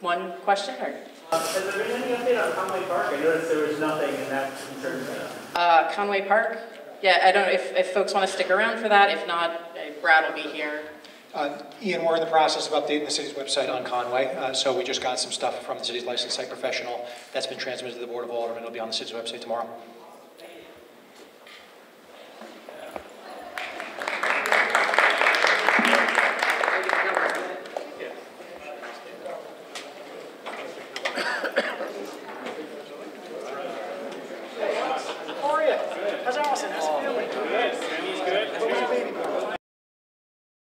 One question, or? Has there been any update on Conway Park? I noticed there was nothing, and that concerns me. Conway Park? Yeah, I don't know if folks want to stick around for that. If not, Brad will be here. Ian, we're in the process of updating the city's website on Conway, so we just got some stuff from the city's licensed site professional that's been transmitted to the Board of Aldermen. It'll be on the city's website tomorrow.